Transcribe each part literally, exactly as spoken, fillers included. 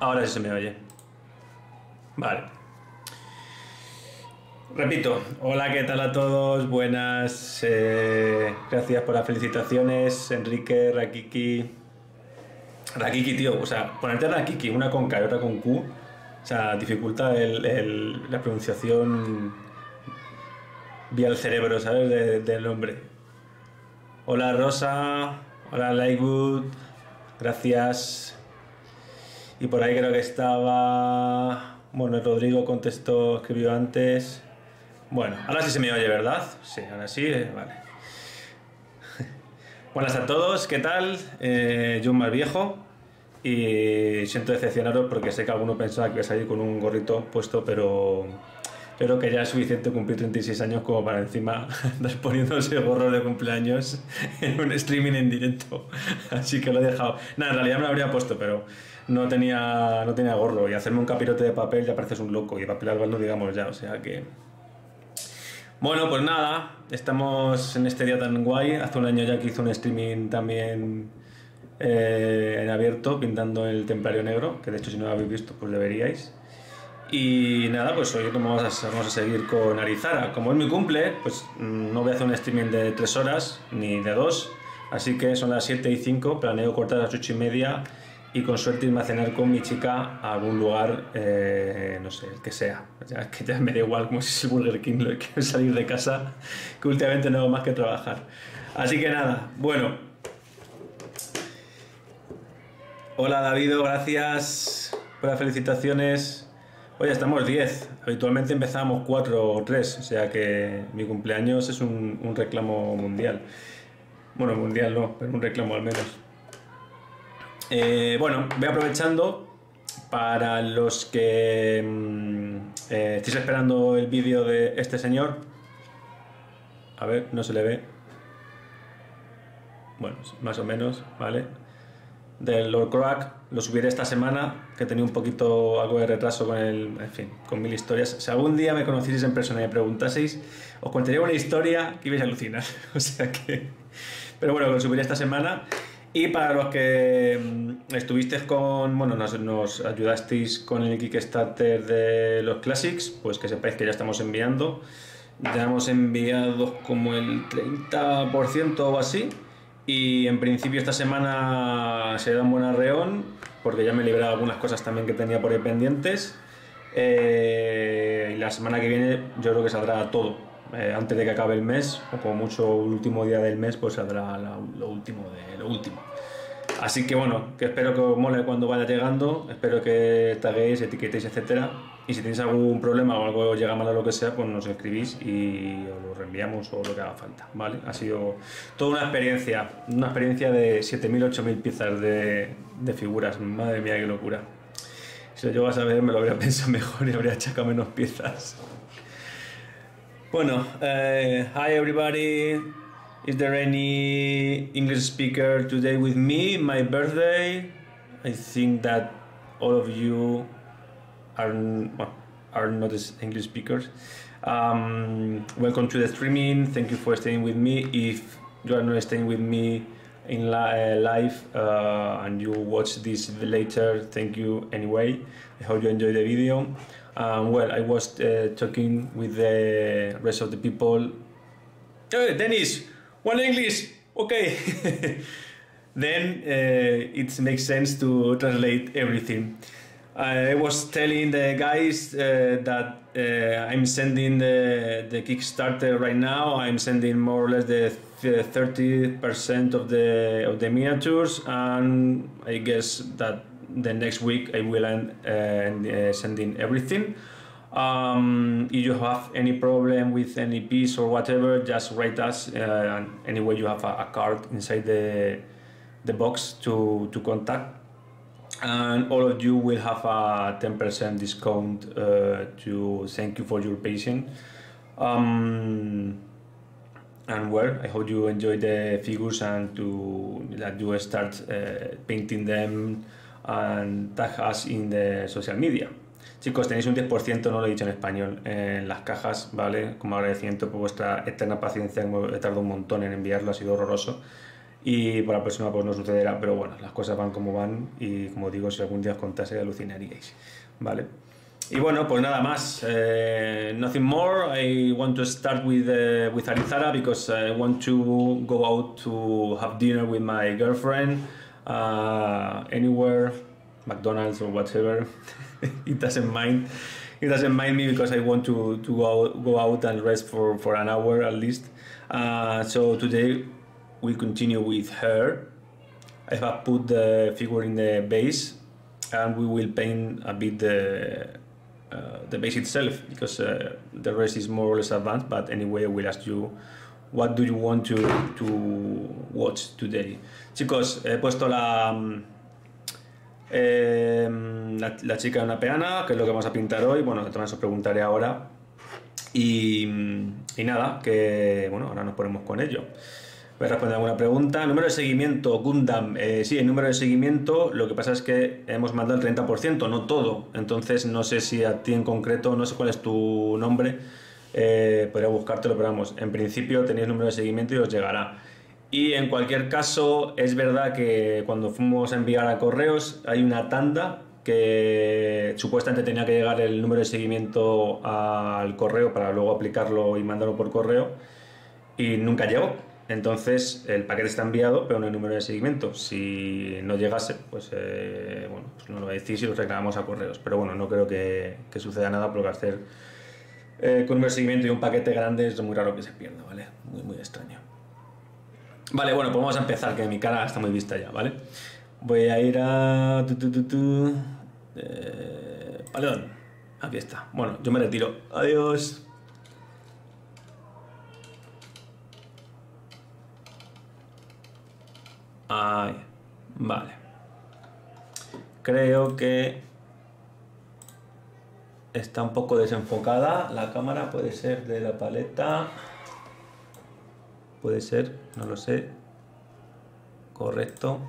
Ahora sí se me oye. Vale. Repito, hola, ¿qué tal a todos? Buenas, eh, gracias por las felicitaciones, Enrique, Rakiki. Rakiki, tío, o sea, ponerte Rakiki, una con K y otra con Q, o sea, dificulta el, el, la pronunciación vía el cerebro, ¿sabes? De, del nombre. Hola, Rosa. Hola, Lightwood. Gracias. Y por ahí creo que estaba... Bueno, Rodrigo contestó, escribió antes... Bueno, ahora sí se me oye, ¿verdad? Sí, ahora sí, eh, vale. Buenas a todos, ¿qué tal? Eh, yo un más viejo. Y siento decepcionaros porque sé que alguno pensaba que iba a salir con un gorrito puesto, pero... Creo que ya es suficiente cumplir treinta y seis años como para encima andar poniéndose gorro de cumpleaños en un streaming en directo. Así que lo he dejado. Nada, en realidad me lo habría puesto, pero no tenía, no tenía gorro. Y hacerme un capirote de papel ya pareces un loco. Y papel albal no digamos ya, o sea que... Bueno, pues nada. Estamos en este día tan guay. Hace un año ya que hice un streaming también eh, en abierto, pintando el templario negro. Que de hecho si no lo habéis visto, pues deberíais. Y nada, pues hoy vamos a, vamos a seguir con Arizara. Como es mi cumple, pues no voy a hacer un streaming de tres horas, ni de dos. Así que son las siete y cinco, planeo cortar a las ocho y media y con suerte irme a cenar con mi chica a algún lugar, eh, no sé, el que sea. Ya, que ya me da igual, como si es el Burger King, lo que salir de casa, que últimamente no hago más que trabajar. Así que nada, bueno. Hola David, gracias por las felicitaciones. Oye, estamos diez, habitualmente empezamos cuatro o tres, o sea que mi cumpleaños es un, un reclamo mundial. Bueno, mundial no, pero un reclamo al menos. Eh, bueno, voy aprovechando para los que eh, estéis esperando el vídeo de este señor. A ver, no se le ve. Bueno, más o menos, ¿vale? Del Lord Crack, lo subiré esta semana, que tenía un poquito algo de retraso con el, en fin, con mil historias. Si algún día me conocieseis en persona y me preguntaseis, os contaría una historia que ibais a alucinar, o sea que... Pero bueno, lo subiré esta semana. Y para los que estuvisteis con... Bueno, nos, nos ayudasteis con el Kickstarter de los Classics, pues que sepáis que ya estamos enviando. Ya hemos enviado como el treinta por ciento o así. Y en principio esta semana se da un buen arreón, porque ya me he liberado algunas cosas también que tenía por ahí pendientes. Eh, y la semana que viene yo creo que saldrá todo. Eh, antes de que acabe el mes, o como mucho el último día del mes, pues saldrá la, lo último de lo último. Así que bueno, que espero que os mole cuando vaya llegando. Espero que taguéis, etiquetéis, etcétera. Y si tenéis algún problema o algo llega mal o lo que sea, pues nos escribís y os lo reenviamos o lo que haga falta, ¿vale? Ha sido toda una experiencia, una experiencia de siete mil, ocho mil piezas de, de figuras. Madre mía, qué locura. Si lo llego a saber, me lo habría pensado mejor y habría achacado menos piezas. Bueno, eh, hi everybody. Is there any English speaker today with me? My birthday. I think that all of you are are not English speakers. Um, welcome to the streaming. Thank you for staying with me. If you are not staying with me in li live uh, and you watch this later, thank you anyway. I hope you enjoy the video. Um, well, I was uh, talking with the rest of the people. Hey, Dennis, one English, okay. Then uh, it makes sense to translate everything. I was telling the guys uh, that uh, I'm sending the, the Kickstarter right now. I'm sending more or less the thirty percent of the of the miniatures, and I guess that the next week I will end uh, sending everything. Um, if you have any problem with any piece or whatever, just write us. Uh, anyway, you have a, a card inside the the box to to contact. And all of you will have a ten percent discount uh, to thank you for your patience. Um, and well, I hope you enjoy the figures and to that you start uh, painting them and tag us in the social media. Chicos, tenéis un diez por ciento, no lo he dicho en español, en las cajas, ¿vale? Como agradecimiento por vuestra eterna paciencia, he tardado un montón en enviarlo, ha sido horroroso. y por la próxima pues no sucederá, pero bueno, las cosas van como van y como digo, si algún día os contase alucinaríais, ¿vale? Y bueno, pues nada más, eh, nothing more. I want to start with, uh, with Arizara because I want to go out to have dinner with my girlfriend, uh, anywhere, McDonald's or whatever, it doesn't mind. It doesn't mind me because I want to, to go, go out and rest for, for an hour at least. Uh, so today we continue with her. I have put the figure in the base and we will paint a bit the, uh, the base itself because uh, the rest is more or less advanced, but anyway I will ask you what do you want to, to watch today. Chicos, he puesto la... Um, Eh, la, la chica de una peana, que es lo que vamos a pintar hoy. Bueno, entonces os preguntaré ahora y, y nada, que bueno, ahora nos ponemos con ello. Voy a responder alguna pregunta. Número de seguimiento, Gundam, eh, sí, el número de seguimiento, lo que pasa es que hemos mandado el treinta por ciento, no todo. Entonces no sé si a ti en concreto, no sé cuál es tu nombre, eh, podría buscártelo, pero vamos, en principio tenéis número de seguimiento y os llegará. Y en cualquier caso, es verdad que cuando fuimos a enviar a correos hay una tanda que supuestamente tenía que llegar el número de seguimiento al correo para luego aplicarlo y mandarlo por correo y nunca llegó. Entonces el paquete está enviado pero no hay número de seguimiento. Si no llegase, pues, eh, bueno, pues no lo decís y lo reclamamos a correos. Pero bueno, no creo que, que suceda nada porque hacer eh, con un número de seguimiento y un paquete grande es muy raro que se pierda, ¿vale? Muy, muy extraño. Vale, bueno, pues vamos a empezar, que mi cara está muy vista ya, ¿vale? Voy a ir a... Tu, tu, tu, tu. Eh, perdón, aquí está. Bueno, yo me retiro. Adiós. Ahí, vale. Creo que está un poco desenfocada la cámara, puede ser de la paleta... Puede ser, no lo sé. Correcto.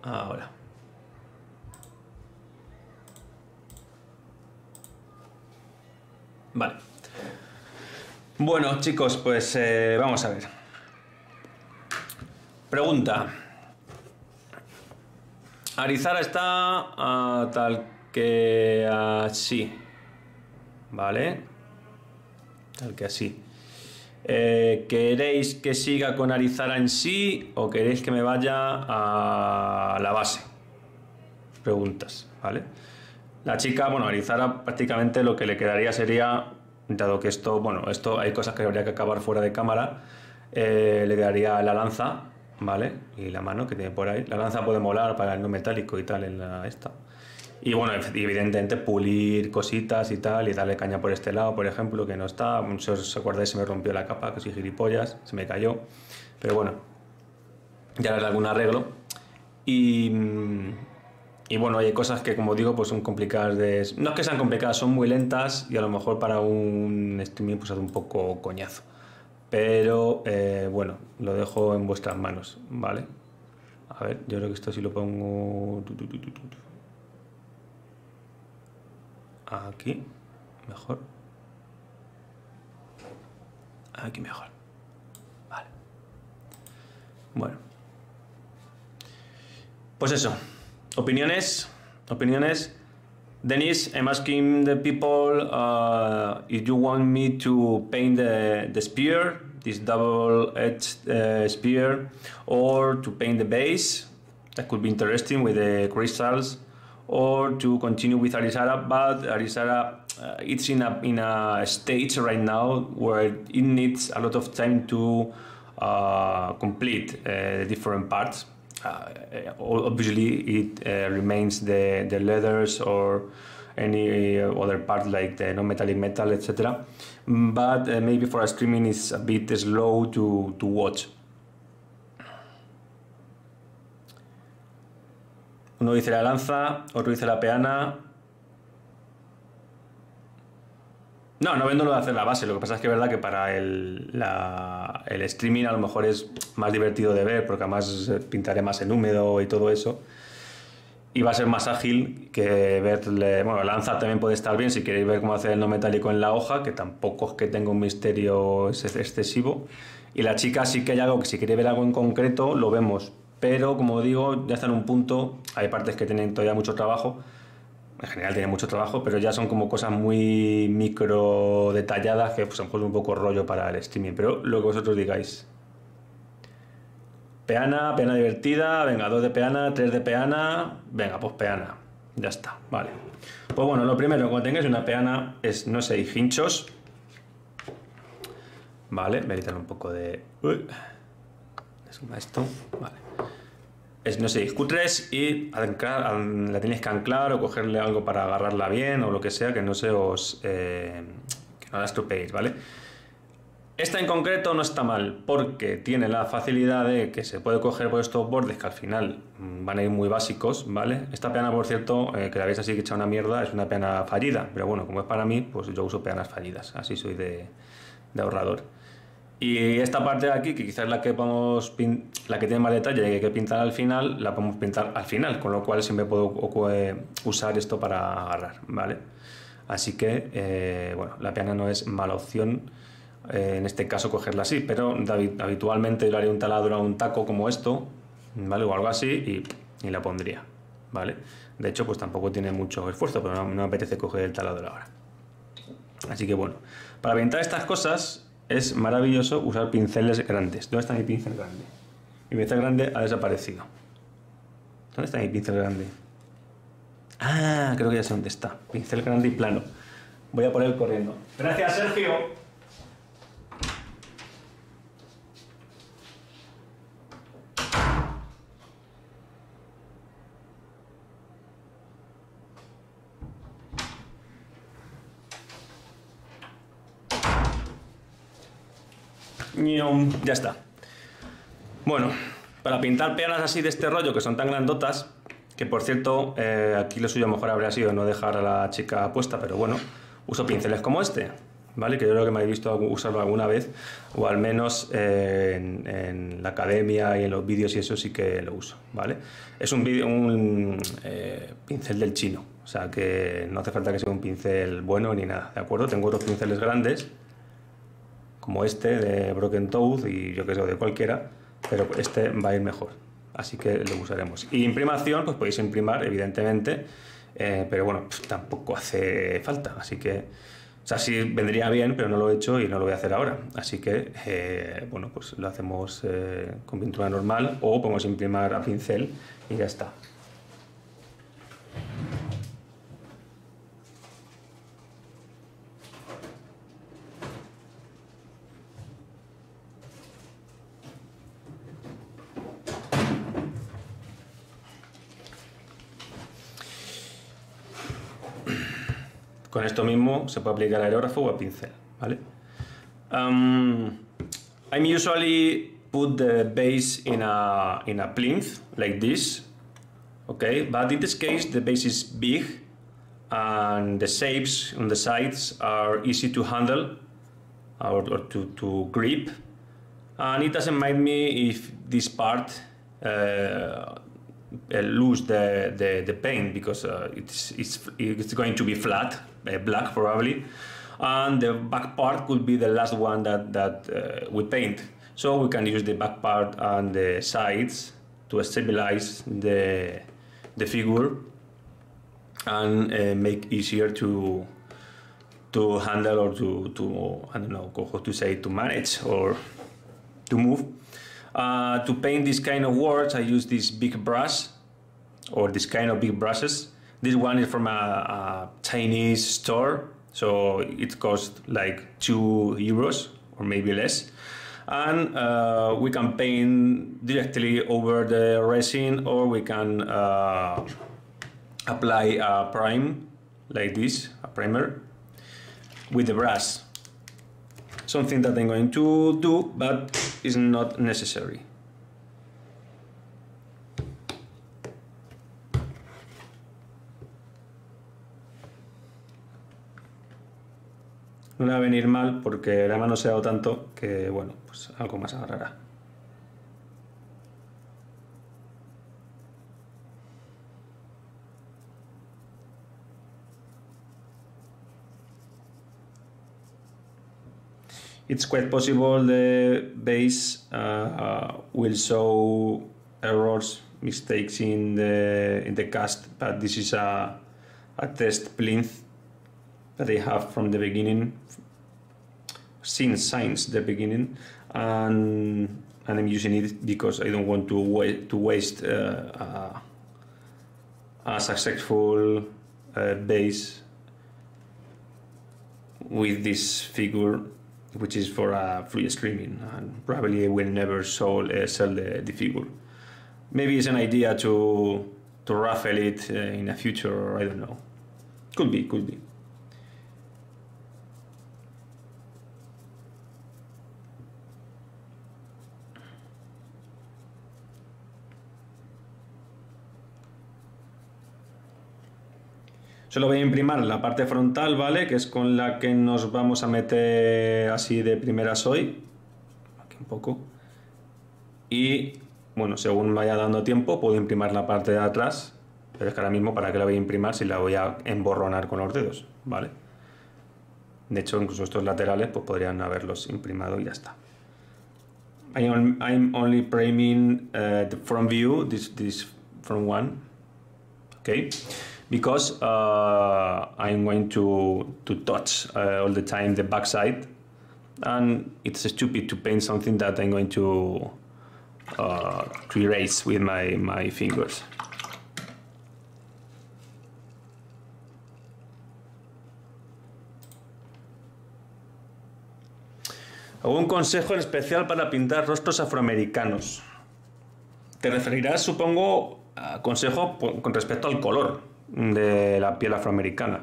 Ahora. Vale. Bueno, chicos, pues eh, vamos a ver. Pregunta. Arizara está uh, tal que así. Vale. Tal que así. Eh, ¿Queréis que siga con Arizara en sí o queréis que me vaya a la base? Preguntas, ¿vale? La chica, bueno, Arizara prácticamente lo que le quedaría sería, dado que esto, bueno, esto hay cosas que habría que acabar fuera de cámara, eh, le quedaría la lanza, ¿vale? Y la mano que tiene por ahí. La lanza puede molar para el no metálico y tal en la esta. Y bueno, evidentemente pulir cositas y tal, y darle caña por este lado, por ejemplo, que no está. Si os acordáis, se me rompió la capa, que soy gilipollas, se me cayó. Pero bueno, ya le haré algún arreglo. Y, y bueno, hay cosas que, como digo, pues son complicadas de... No es que sean complicadas, son muy lentas y a lo mejor para un streaming pues es un poco coñazo. Pero eh, bueno, lo dejo en vuestras manos, ¿vale? A ver, yo creo que esto sí lo pongo... Aquí, mejor. Aquí mejor. Vale. Bueno. Pues eso. Opiniones. Opiniones. Dennis, I'm asking the people uh, if you want me to paint the, the spear, this double-edged uh, spear, or to paint the base. That could be interesting with the crystals. Or to continue with Arizara, but Arizara uh, it's in a in a stage right now where it needs a lot of time to uh, complete uh, different parts. Uh, obviously, it uh, remains the the leathers or any other part like the non-metallic metal, et cetera. But uh, maybe for a streaming, it's a bit slow to to watch. Uno dice la lanza, otro dice la peana. No, no vendo lo de hacer la base. Lo que pasa es que es verdad que para el, la, el streaming a lo mejor es más divertido de ver, porque además pintaré más en húmedo y todo eso. y va a ser más ágil que verle. Bueno, lanza también puede estar bien si queréis ver cómo hacer el no metálico en la hoja, que tampoco es que tenga un misterio excesivo. Y la chica sí que hay algo que si quiere ver algo en concreto lo vemos, pero como digo, ya está en un punto, hay partes que tienen todavía mucho trabajo, en general tienen mucho trabajo, pero ya son como cosas muy micro detalladas que pues, a lo mejor es un poco rollo para el streaming, pero lo que vosotros digáis. Peana, peana divertida, venga, dos de peana, tres de peana, venga, pues peana, ya está, vale. Pues bueno, lo primero, cuando tengáis una peana es no sé, hinchos. Vale, voy a quitar un poco de... Uy. Suma esto, vale. Es no sé, cutres y anclar, la tenéis que anclar o cogerle algo para agarrarla bien o lo que sea, que no se os... Eh, que no la estropeéis, ¿vale? Esta en concreto no está mal porque tiene la facilidad de que se puede coger por estos bordes que al final van a ir muy básicos, ¿vale? Esta peana, por cierto, eh, que la veis así que echa una mierda, es una peana fallida, pero bueno, como es para mí, pues yo uso peanas fallidas, así soy de, de ahorrador. Y esta parte de aquí, que quizás es la que podemos pin la que tiene más detalle y que hay que pintar al final, la podemos pintar al final, con lo cual siempre puedo usar esto para agarrar, ¿vale? Así que, eh, bueno, la peana no es mala opción. En este caso cogerla así, pero habitualmente yo haría un taladro a un taco como esto, ¿vale? O algo así y, y la pondría, ¿vale? De hecho, pues tampoco tiene mucho esfuerzo, pero no, no me apetece coger el taladro ahora. Así que bueno, para pintar estas cosas es maravilloso usar pinceles grandes. ¿Dónde está mi pincel grande? Mi pincel grande ha desaparecido. ¿Dónde está mi pincel grande? Ah, creo que ya sé dónde está. Pincel grande y plano. Voy a por él corriendo. ¡Gracias, Sergio! Ya está. Bueno, para pintar peanas así de este rollo, que son tan grandotas, que por cierto, eh, aquí lo suyo mejor habría sido no dejar a la chica puesta, pero bueno, uso pinceles como este, ¿vale? Que yo creo que me habéis visto usarlo alguna vez, o al menos eh, en, en la academia y en los vídeos y eso sí que lo uso, ¿vale? Es un, video, un eh, pincel del chino, o sea que no hace falta que sea un pincel bueno ni nada, ¿de acuerdo? Tengo otros pinceles grandes, como este de Broken Toad y yo que sé, de cualquiera, pero este va a ir mejor, así que lo usaremos. Y imprimación, pues podéis imprimar, evidentemente, eh, pero bueno, pues, tampoco hace falta, así que, o sea, sí vendría bien, pero no lo he hecho y no lo voy a hacer ahora, así que, eh, bueno, pues lo hacemos eh, con pintura normal o podemos imprimar a pincel y ya está. Con esto mismo se puede aplicar a aerógrafo o a pincel, ¿vale? Um, I'm usually put the base in a, in a plinth, like this, okay? But in this case the base is big and the shapes on the sides are easy to handle or, or to, to grip. And it doesn't mind me if this part uh, lose the, the, the paint because uh, it's, it's, it's going to be flat, uh, black probably, and the back part could be the last one that, that uh, we paint. So we can use the back part and the sides to stabilize the, the figure and uh, make easier to, to handle or to, to, I don't know how to say, to manage or to move. Uh, to paint this kind of words, I use this big brush, or this kind of big brushes. This one is from a, a Chinese store, so it costs like two euros or maybe less. And uh, we can paint directly over the resin, or we can uh, apply a prime like this, a primer, with the brush. Something that I'm going to do, but it's not necessary. No le va a venir mal porque la mano se ha dado tanto que, bueno, pues algo más agarrará. it's quite possible the base uh, uh, will show errors, mistakes in the in the cast, but this is a a test plinth that they have from the beginning, since since the beginning, and and I'm using it because I don't want to wait to waste uh, uh, a successful uh, base with this figure, which is for a free streaming, and probably I will never sell, uh, sell the, the figure. Maybe it's an idea to to raffle it uh, in the future, or I don't know. Could be, could be. Solo voy a imprimir la parte frontal, ¿vale? Que es con la que nos vamos a meter así de primeras hoy. Aquí un poco. Y, bueno, según me vaya dando tiempo, puedo imprimir la parte de atrás. Pero es que ahora mismo, ¿para qué la voy a imprimir si la voy a emborronar con los dedos? ¿Vale? De hecho, incluso estos laterales, pues podrían haberlos imprimado y ya está. I'm only priming uh, the front view, this, this front one. Okay. Because uh, I'm going to, to touch uh, all the time the backside, and it's stupid to paint something that I'm going to, uh, to erase with my, my fingers. ¿Algún consejo en especial para pintar rostros afroamericanos? Te referirás, supongo, a consejo con respecto al color de la piel afroamericana,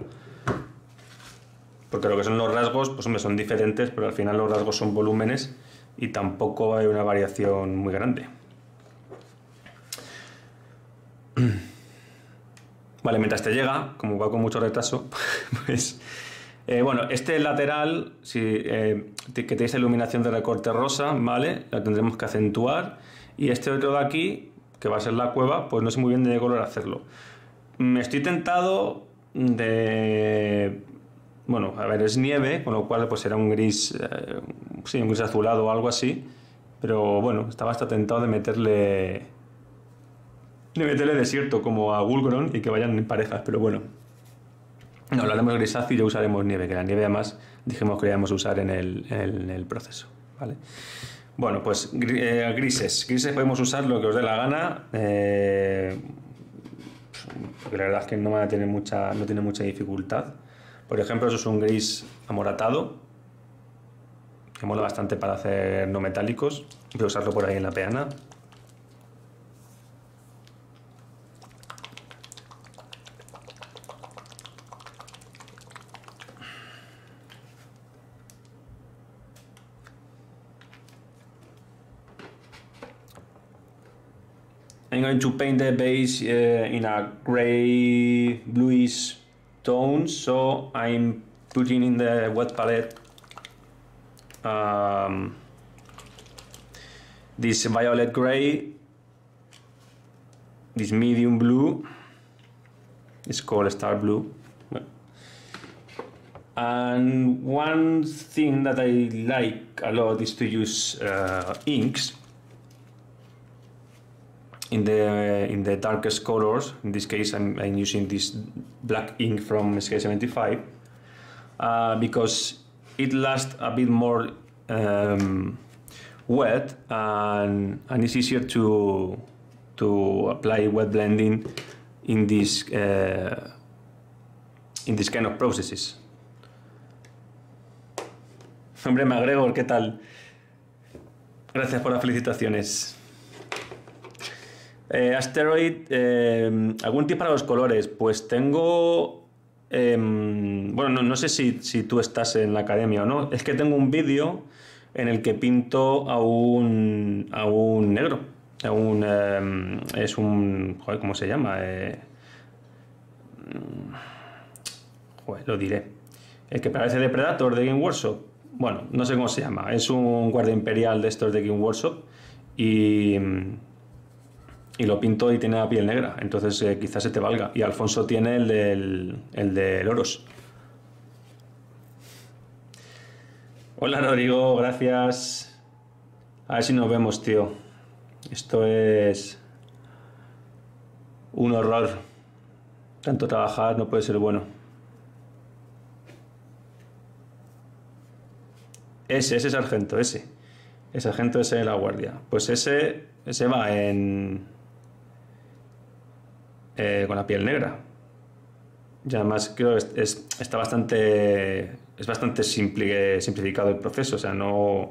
porque lo que son los rasgos, pues hombre, son diferentes, pero al final los rasgos son volúmenes y tampoco hay una variación muy grande. Vale, mientras te llega, como va con mucho retraso, pues eh, bueno, este lateral, si, eh, que tenéis iluminación de recorte rosa, vale, la tendremos que acentuar, y este otro de aquí, que va a ser la cueva, pues no sé muy bien de qué color hacerlo. Me estoy tentado de... Bueno, a ver, es nieve, con lo cual pues será un gris... Eh, sí, un gris azulado o algo así. Pero bueno, estaba hasta tentado de meterle... De meterle desierto, como a Bulgurón, y que vayan en parejas, pero bueno. No, lo haremos grisáceo y ya usaremos nieve, que la nieve además dijimos que la íbamos a usar en el, en el, en el proceso, ¿vale? Bueno, pues grises. Grises podemos usar lo que os dé la gana. Eh... Porque la verdad es que no va a tener mucha, no tiene mucha dificultad. Por ejemplo, eso es un gris amoratado, que mola bastante para hacer no metálicos. Voy a usarlo por ahí en la peana. I'm going to paint the base uh, in a gray bluish tone, so I'm putting in the wet palette um, this violet gray, this medium blue, it's called star blue, and one thing that I like a lot is to use uh, inks in the in the darkest colors. In this case, I'm, I'm using this black ink from S K seventy-five uh, because it lasts a bit more um, wet, and and it's easier to to apply wet blending in this uh, in this kind of processes. Hombre, MacGregor, ¿qué tal? Gracias por las felicitaciones. Eh, Asteroid, eh, ¿algún tip para los colores? Pues tengo... Eh, bueno, no, no sé si, si tú estás en la academia o no. Es que tengo un vídeo en el que pinto a un, a un negro. A un, eh, es un... Joder, ¿cómo se llama? Eh, joder, lo diré. El que parece de Predator, de Game Workshop. Bueno, no sé cómo se llama. Es un guardia imperial de estos de Game Workshop. Y... y lo pinto y tiene la piel negra, entonces eh, quizás se te valga. Y Alfonso tiene el del, el del Oros. Hola Rodrigo, gracias. A ver si nos vemos, tío. Esto es un horror. Tanto trabajar no puede ser bueno. Ese, ese sargento, ese. El sargento ese de la guardia. Pues ese, ese va en... Eh, con la piel negra. Y además creo que es, es, está bastante... Es bastante simple, simplificado el proceso, o sea, no,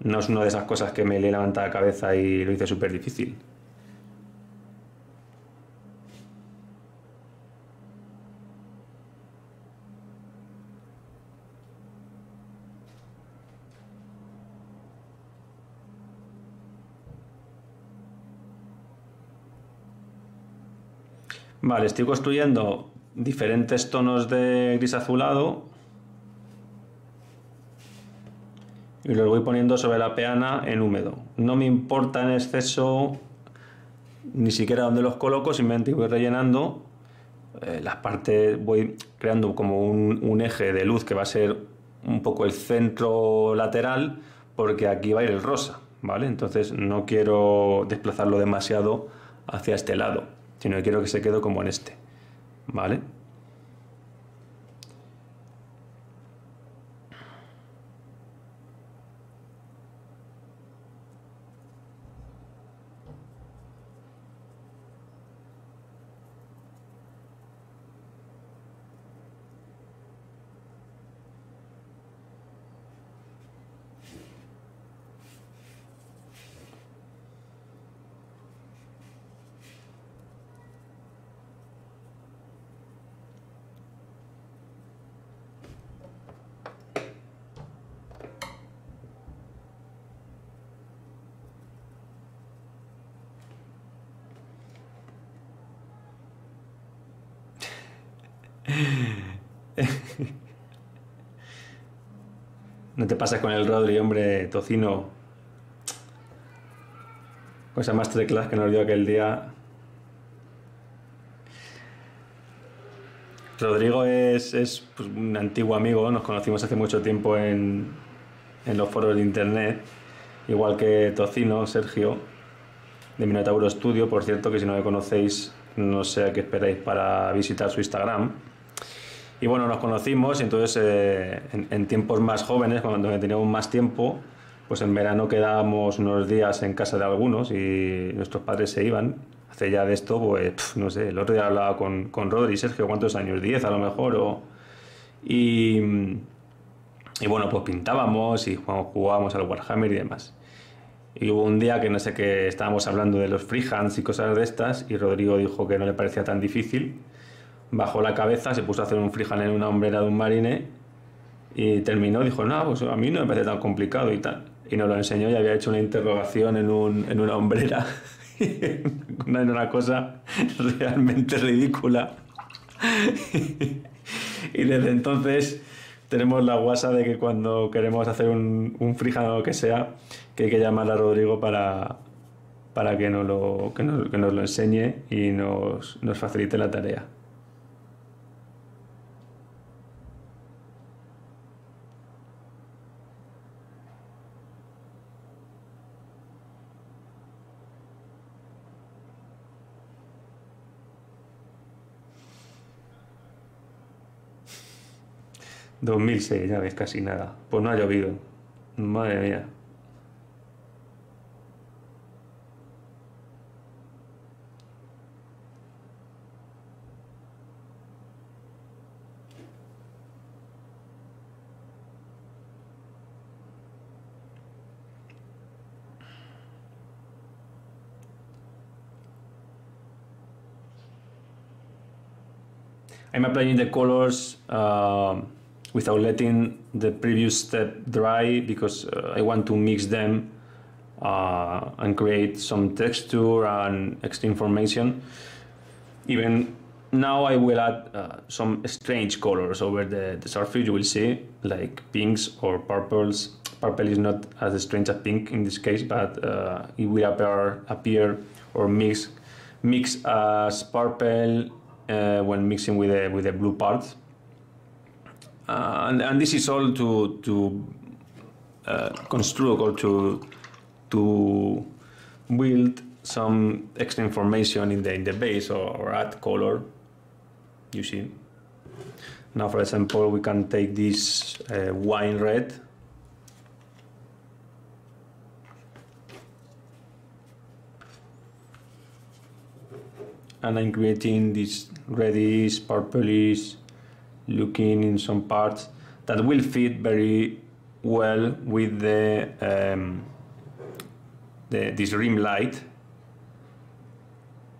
no es una de esas cosas que me le levanta la cabeza y lo hice súper difícil. Vale, estoy construyendo diferentes tonos de gris azulado y los voy poniendo sobre la peana en húmedo. No me importa en exceso ni siquiera dónde los coloco, simplemente voy rellenando eh, las partes, voy creando como un, un eje de luz que va a ser un poco el centro lateral, porque aquí va a ir el rosa, ¿vale? Entonces no quiero desplazarlo demasiado hacia este lado, sino que quiero que se quede como en este. Vale. No te pases con el Rodri, hombre, Tocino. Con esa masterclass que nos dio aquel día. Rodrigo es, es pues, un antiguo amigo, nos conocimos hace mucho tiempo en, en los foros de internet. Igual que Tocino, Sergio, de Minotauro Studio, por cierto, que si no me conocéis, no sé a qué esperáis para visitar su Instagram. Y bueno, nos conocimos y entonces eh, en, en tiempos más jóvenes, cuando teníamos más tiempo, pues en verano quedábamos unos días en casa de algunos y nuestros padres se iban. Hace ya de esto, pues, pf, no sé, el otro día hablaba con, con Rodri, Sergio, ¿cuántos años? diez a lo mejor, o... Y, y bueno, pues pintábamos y jugábamos al Warhammer y demás. Y hubo un día que no sé qué, estábamos hablando de los freehands y cosas de estas y Rodrigo dijo que no le parecía tan difícil. Bajó la cabeza, se puso a hacer un freehand en una hombrera de un marine y terminó, dijo, no, pues a mí no me parece tan complicado y tal. Y nos lo enseñó y había hecho una interrogación en, un, en una hombrera, una, una cosa realmente ridícula. Y desde entonces tenemos la guasa de que cuando queremos hacer un, un freehand o lo que sea, que hay que llamar a Rodrigo para, para que, nos lo, que, nos, que nos lo enseñe y nos, nos facilite la tarea. dos mil seis, ya ves, casi nada. Pues no ha llovido. Madre mía. I'm applying the colors uh, without letting the previous step dry, because uh, I want to mix them uh, and create some texture and extra information. Even now I will add uh, some strange colors over the, the surface, you will see, like pinks or purples. Purple is not as strange as pink in this case, but uh, it will appear, appear or mix, mix as purple uh, when mixing with the, with the blue parts. uh, and, and this is all to to uh, construct or to to build some extra information in the in the base, or, or add color. You see. Now, for example, we can take this uh, wine red. And I'm creating this reddish, purplish looking in some parts that will fit very well with the, um, the this rim light.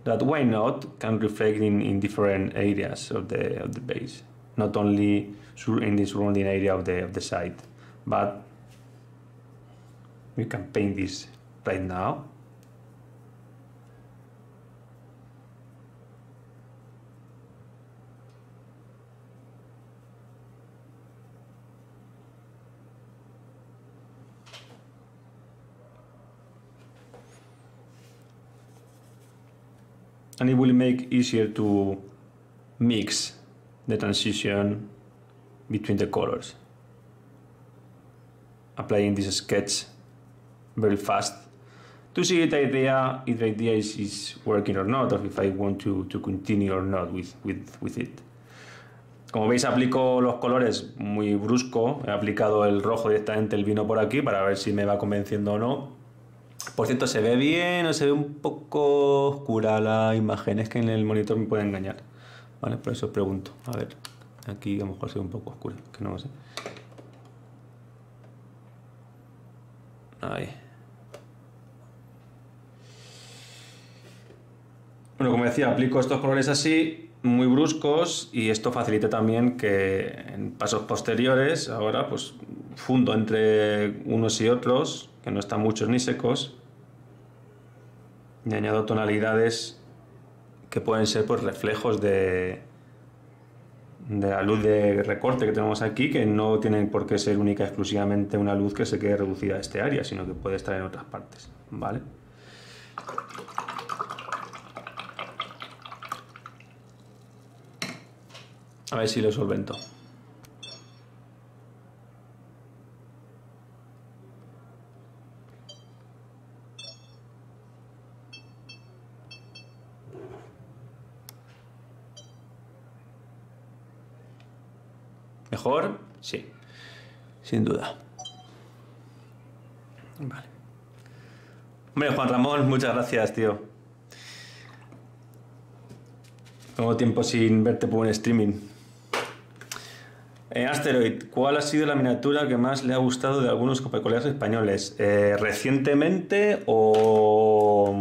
That why not can reflect in, in different areas of the of the base, not only in the surrounding area of the of the site, but we can paint this right now. And it will make easier to mix the transition between the colors. Applying this sketch very fast to see if the idea, if the idea is, is working or not, or if I want to, to continue or not with, with, with it. Como veis, aplico los colores muy brusco. He aplicado el rojo directamente, el vino por aquí, para ver si me va convenciendo o no. Por cierto, ¿se ve bien o se ve un poco oscura la imagen? Es que en el monitor me puede engañar. Vale, por eso os pregunto. A ver, aquí a lo mejor se ve un poco oscura, que no lo sé. Ahí. Bueno, como decía, aplico estos colores así, muy bruscos, y esto facilita también que en pasos posteriores, ahora pues fundo entre unos y otros, que no están muchos ni secos, y añado tonalidades que pueden ser pues reflejos de, de la luz de recorte que tenemos aquí, que no tienen por qué ser única exclusivamente una luz que se quede reducida a este área, sino que puede estar en otras partes, ¿vale? A ver si lo solvento. ¿Mejor? Sí, sin duda. Vale. Hombre, Juan Ramón, muchas gracias, tío. Tengo tiempo sin verte por un streaming. Eh, Asteroid, ¿cuál ha sido la miniatura que más le ha gustado de algunos colegas españoles? Eh, ¿Recientemente o...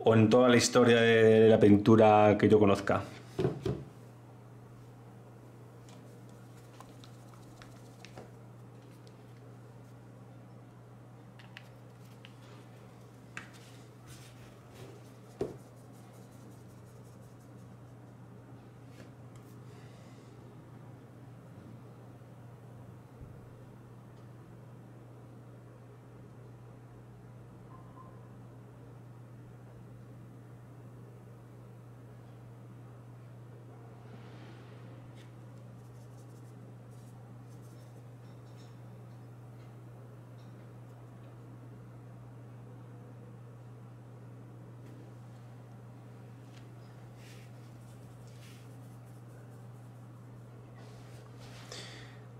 o en toda la historia de la pintura que yo conozca?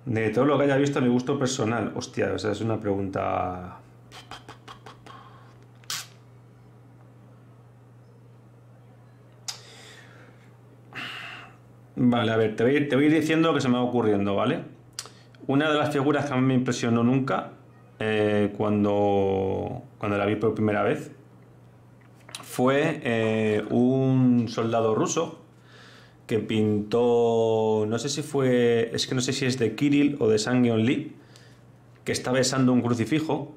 De todo lo que haya visto, mi gusto personal. Hostia, o sea, es una pregunta... Vale, a ver, te voy, te voy a ir diciendo lo que se me va ocurriendo, ¿vale? Una de las figuras que a mí me impresionó nunca, eh, cuando, cuando la vi por primera vez, fue eh, un soldado ruso que pintó, no sé si fue, es que no sé si es de Kirill o de Sang-Yeon Lee, que está besando un crucifijo,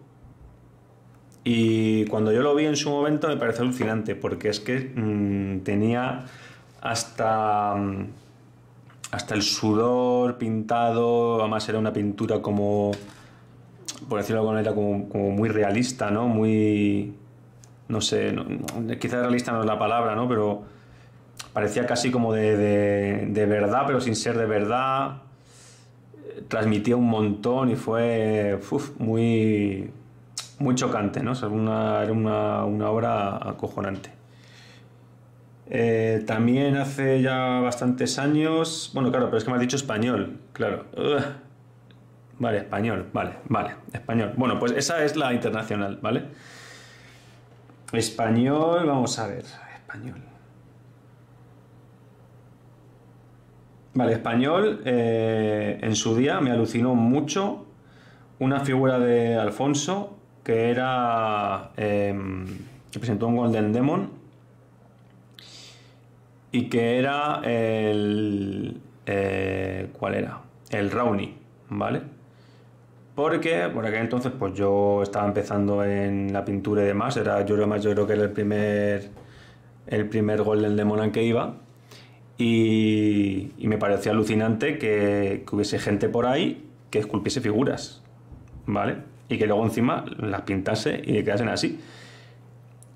y cuando yo lo vi en su momento me pareció alucinante, porque es que mmm, tenía hasta, hasta el sudor pintado, además era una pintura como, por decirlo de alguna manera, como, como muy realista, ¿no? Muy, no sé, no, quizás realista no es la palabra, ¿no? Pero... parecía casi como de, de, de verdad, pero sin ser de verdad. Transmitía un montón y fue uf, muy, muy chocante, ¿no? O sea, una, era una, una obra acojonante. Eh, también hace ya bastantes años... Bueno, claro, pero es que me has dicho español, claro. Ugh. Vale, español, vale, vale, español. Bueno, pues esa es la internacional, ¿vale? Español, vamos a ver, español. Vale, español, eh, en su día me alucinó mucho una figura de Alfonso que era... Eh, que presentó un Golden Demon y que era el... Eh, ¿cuál era? El Rauni, ¿vale? Porque por aquel entonces pues yo estaba empezando en la pintura y demás, era, yo, creo, yo creo que era el primer, el primer Golden Demon al que iba. Y, y me parecía alucinante que, que hubiese gente por ahí que esculpiese figuras, ¿vale? Y que luego encima las pintase y quedasen así.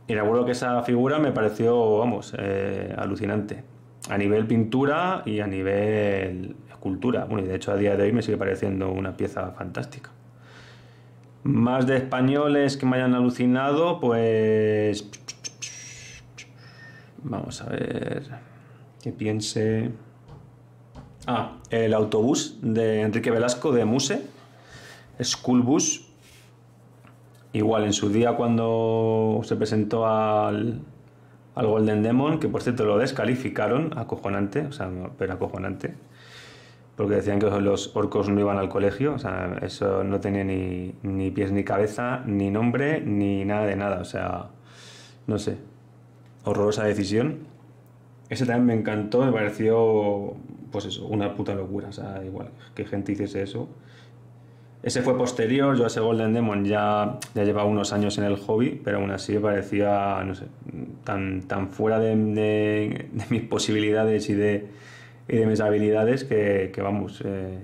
Y recuerdo que esa figura me pareció, vamos, eh, alucinante. A nivel pintura y a nivel escultura. Bueno, y de hecho a día de hoy me sigue pareciendo una pieza fantástica. Más de españoles que me hayan alucinado, pues... Vamos a ver... que piense... Ah, el autobús de Enrique Velasco de Muse, School Bus. Igual, en su día cuando se presentó al, al Golden Demon, que por cierto lo descalificaron, acojonante, o sea, pero acojonante, porque decían que los orcos no iban al colegio, o sea, eso no tenía ni, ni pies ni cabeza, ni nombre, ni nada de nada, o sea, no sé, horrorosa decisión. Ese también me encantó, me pareció, pues eso, una puta locura, o sea, igual, que gente hiciese eso. Ese fue posterior, yo a ese Golden Demon ya, ya llevaba unos años en el hobby, pero aún así me parecía, no sé, tan, tan fuera de, de, de mis posibilidades y de, y de mis habilidades que, que vamos, eh,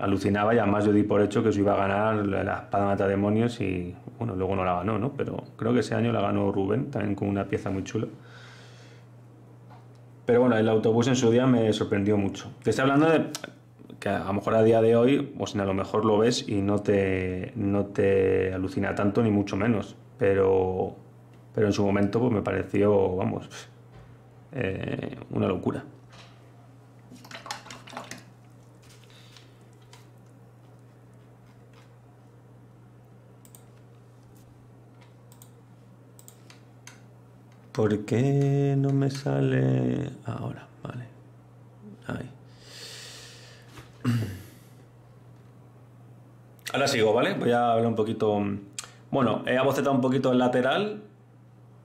alucinaba y además yo di por hecho que os iba a ganar la espada matademonios y, bueno, luego no la ganó, ¿no? Pero creo que ese año la ganó Rubén, también con una pieza muy chula. Pero bueno, el autobús en su día me sorprendió mucho. Te estoy hablando de que a lo mejor a día de hoy, o sea, a lo mejor lo ves y no te, no te alucina tanto, ni mucho menos. Pero, pero en su momento pues me pareció, vamos, eh, una locura. ¿Por qué no me sale ahora? Vale. Ahí. Ahora sigo, ¿vale? Voy a hablar un poquito... Bueno, he abocetado un poquito el lateral,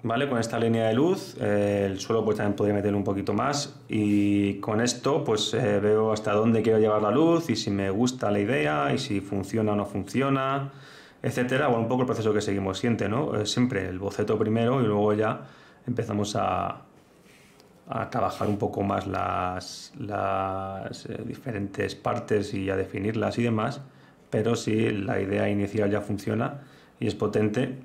¿vale? Con esta línea de luz. Eh, el suelo pues también podría meterle un poquito más. Y con esto pues eh, veo hasta dónde quiero llevar la luz y si me gusta la idea y si funciona o no funciona, etcétera. Bueno, un poco el proceso que seguimos siempre, ¿no? Eh, siempre el boceto primero y luego ya... empezamos a, a trabajar un poco más las, las eh, diferentes partes y a definirlas y demás, pero si la idea inicial ya funciona y es potente,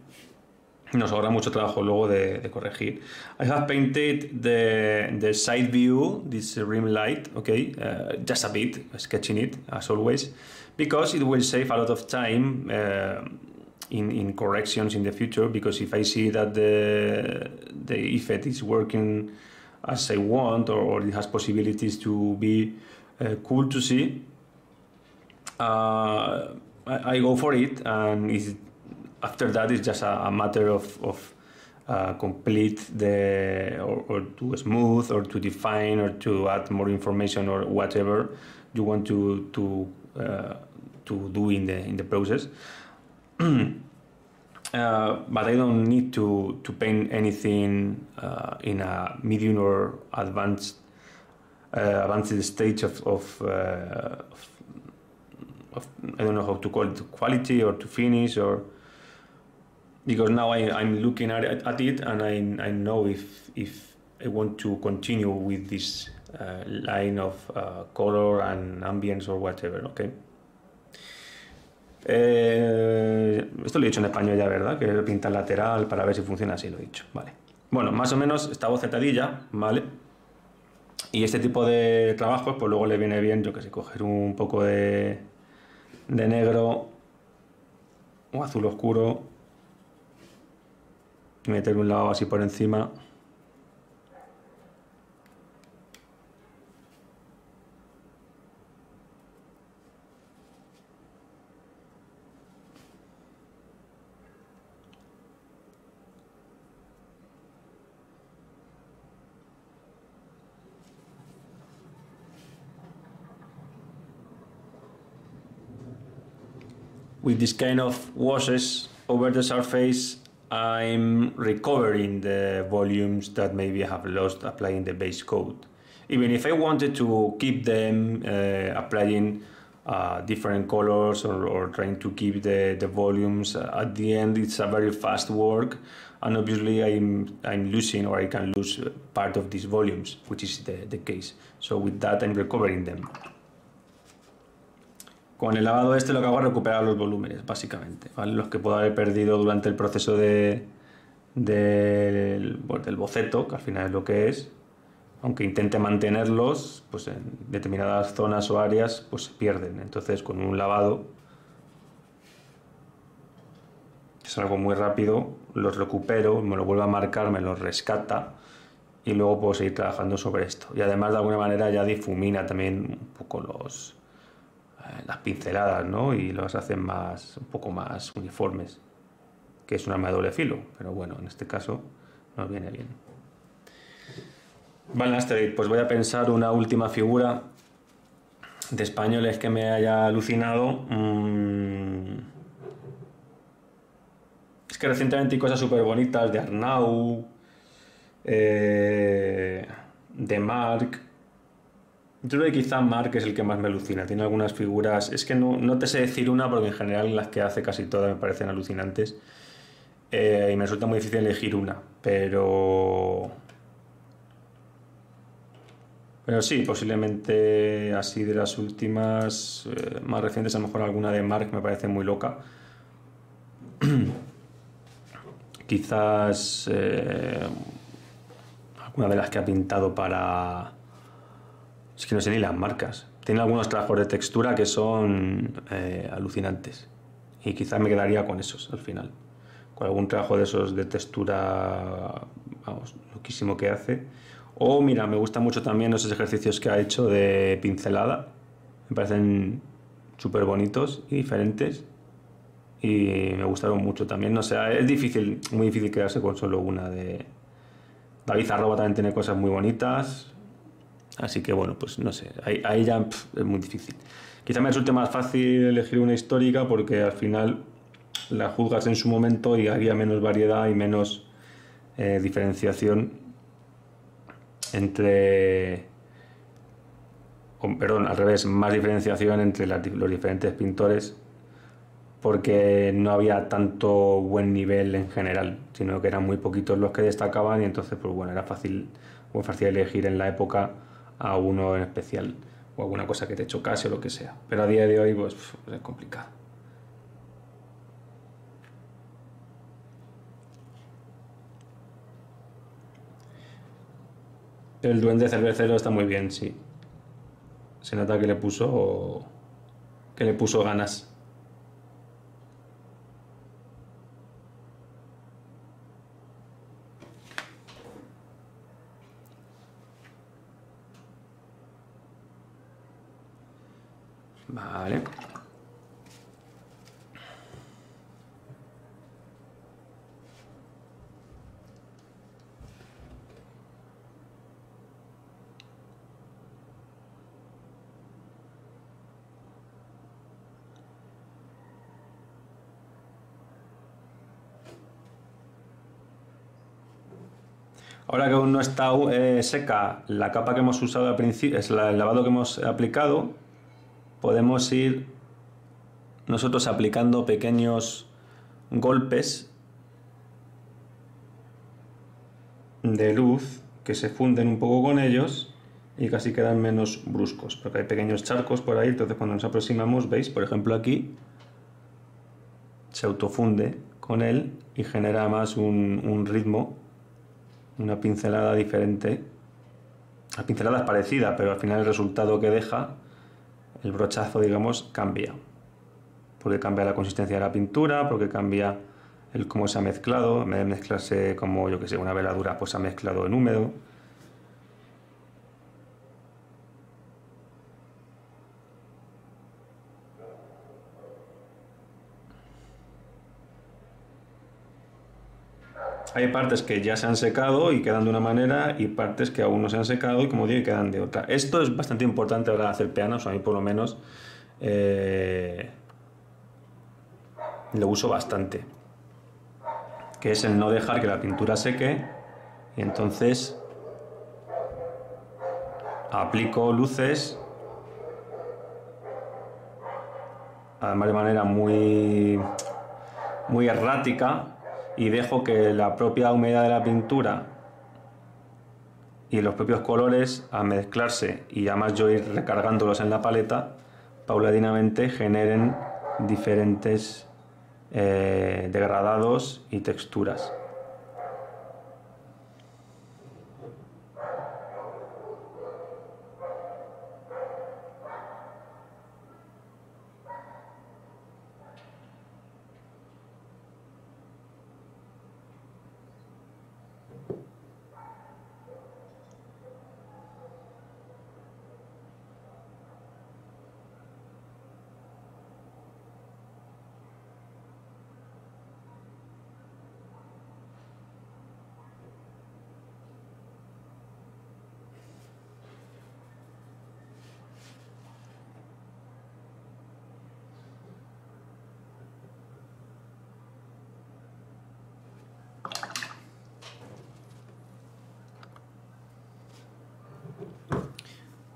nos sobra mucho trabajo luego de, de corregir. I have painted the, the side view, this rim light, okay, uh, just a bit, sketching it as always, because it will save a lot of time uh, In, in corrections in the future, because if I see that the the effect is working as I want, or, or it has possibilities to be uh, cool to see, uh, I, I go for it, and it's, after that it's just a, a matter of, of uh, complete the or, or to smooth or to define or to add more information or whatever you want to to uh, to do in the in the process. Uh, but I don't need to, to paint anything uh, in a medium or advanced uh, advanced stage of of, uh, of of I don't know how to call it, quality or to finish, or because now I, I'm looking at, at it and I, I know if if I want to continue with this uh, line of uh, color and ambience or whatever, okay. Eh, esto lo he dicho en español ya, ¿verdad? Que pinta el lateral para ver si funciona así, lo he dicho, vale. Bueno, más o menos está bocetadilla, ¿vale? Y este tipo de trabajos, pues luego le viene bien, yo que sé, coger un poco de, de negro o azul oscuro y meter un lado así por encima. With this kind of washes over the surface, I'm recovering the volumes that maybe I have lost applying the base coat. Even if I wanted to keep them, uh, applying uh, different colors or, or trying to keep the, the volumes, at the end it's a very fast work, and obviously I'm, I'm losing, or I can lose part of these volumes, which is the, the case. So with that I'm recovering them. Con el lavado este lo que hago es recuperar los volúmenes, básicamente, ¿vale? Los que puedo haber perdido durante el proceso de, de, del, del boceto, que al final es lo que es. Aunque intente mantenerlos, pues en determinadas zonas o áreas pues se pierden. Entonces con un lavado, es algo muy rápido, los recupero, me lo vuelvo a marcar, me los rescata y luego puedo seguir trabajando sobre esto. Y además de alguna manera ya difumina también un poco los... las pinceladas, ¿no? Y las hacen más, un poco más uniformes, que es un arma de doble filo, pero bueno, en este caso nos viene bien. Vale, Asterix, pues voy a pensar una última figura de españoles que me haya alucinado. Es que recientemente hay cosas súper bonitas de Arnau, eh, de Marc. Yo creo que quizá Marc es el que más me alucina. Tiene algunas figuras... Es que no, no te sé decir una, porque en general las que hace casi todas me parecen alucinantes. Eh, y me resulta muy difícil elegir una. Pero... Pero sí, posiblemente así de las últimas... Eh, más recientes, a lo mejor alguna de Marc me parece muy loca. Quizás... Eh, alguna de las que ha pintado para... Es que no sé ni las marcas. Tiene algunos trabajos de textura que son eh, alucinantes. Y quizás me quedaría con esos al final. Con algún trabajo de esos de textura, vamos, loquísimo que hace. O mira, me gustan mucho también esos ejercicios que ha hecho de pincelada. Me parecen súper bonitos y diferentes. Y me gustaron mucho también. No sé, es difícil, muy difícil quedarse con solo una de... David Arroba también tiene cosas muy bonitas. Así que bueno, pues no sé, ahí, ahí ya pff, es muy difícil. Quizá me resulte más fácil elegir una histórica, porque al final la juzgas en su momento y había menos variedad y menos eh, diferenciación entre... Oh, perdón, al revés, más diferenciación entre las, los diferentes pintores, porque no había tanto buen nivel en general, sino que eran muy poquitos los que destacaban y entonces pues bueno, era fácil, muy fácil elegir en la época a uno en especial, o alguna cosa que te chocase o lo que sea. Pero a día de hoy pues es complicado. El duende cervecero está muy bien, sí. Se nota que le puso que le puso ganas. Vale. Ahora que aún no está eh, seca la capa que hemos usado al principio, es la, el lavado que hemos aplicado, podemos ir nosotros aplicando pequeños golpes de luz que se funden un poco con ellos y casi quedan menos bruscos, porque hay pequeños charcos por ahí. Entonces cuando nos aproximamos, veis, por ejemplo aquí se autofunde con él y genera más un, un ritmo una pincelada diferente, las pinceladas parecidas, pero al final el resultado que deja, el brochazo, digamos, cambia, porque cambia la consistencia de la pintura, porque cambia el cómo se ha mezclado, en vez de mezclarse como, yo que sé, una veladura, pues se ha mezclado en húmedo. Hay partes que ya se han secado y quedan de una manera, y partes que aún no se han secado y, como digo, quedan de otra. Esto es bastante importante ahora hacer peanos, a mí por lo menos eh, lo uso bastante, que es el no dejar que la pintura seque, y entonces aplico luces, además de manera muy, muy errática, y dejo que la propia humedad de la pintura y los propios colores, al mezclarse y además yo ir recargándolos en la paleta, paulatinamente generen diferentes eh, degradados y texturas.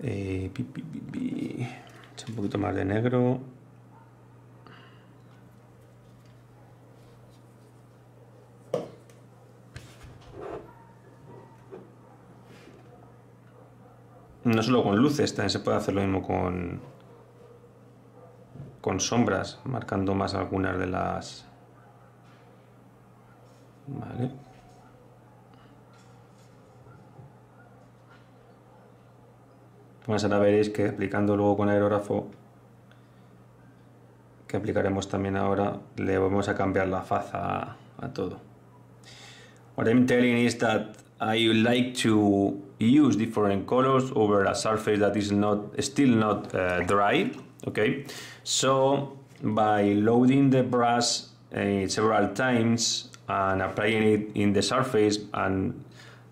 Eh, pi, pi, pi, pi. Echa un poquito más de negro. No solo con luces, también se puede hacer lo mismo con con sombras, marcando más algunas de las... Vale. Bueno, ahora veréis que aplicando luego con aerógrafo, que aplicaremos también ahora, le vamos a cambiar la faz a, a todo. What I'm telling is that I like to use different colors over a surface that is not still not uh, dry. Okay, so by loading the brush uh, several times and applying it in the surface, and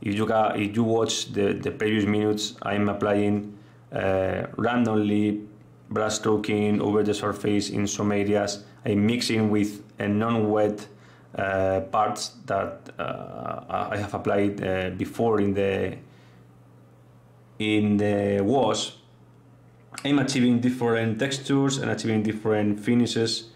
if you can, if you watch the the previous minutes, I'm applying. Uh, randomly brush stroking over the surface in some areas, I'm mixing with a non-wet uh, parts that uh, I have applied uh, before in the in the wash. I'm achieving different textures and achieving different finishes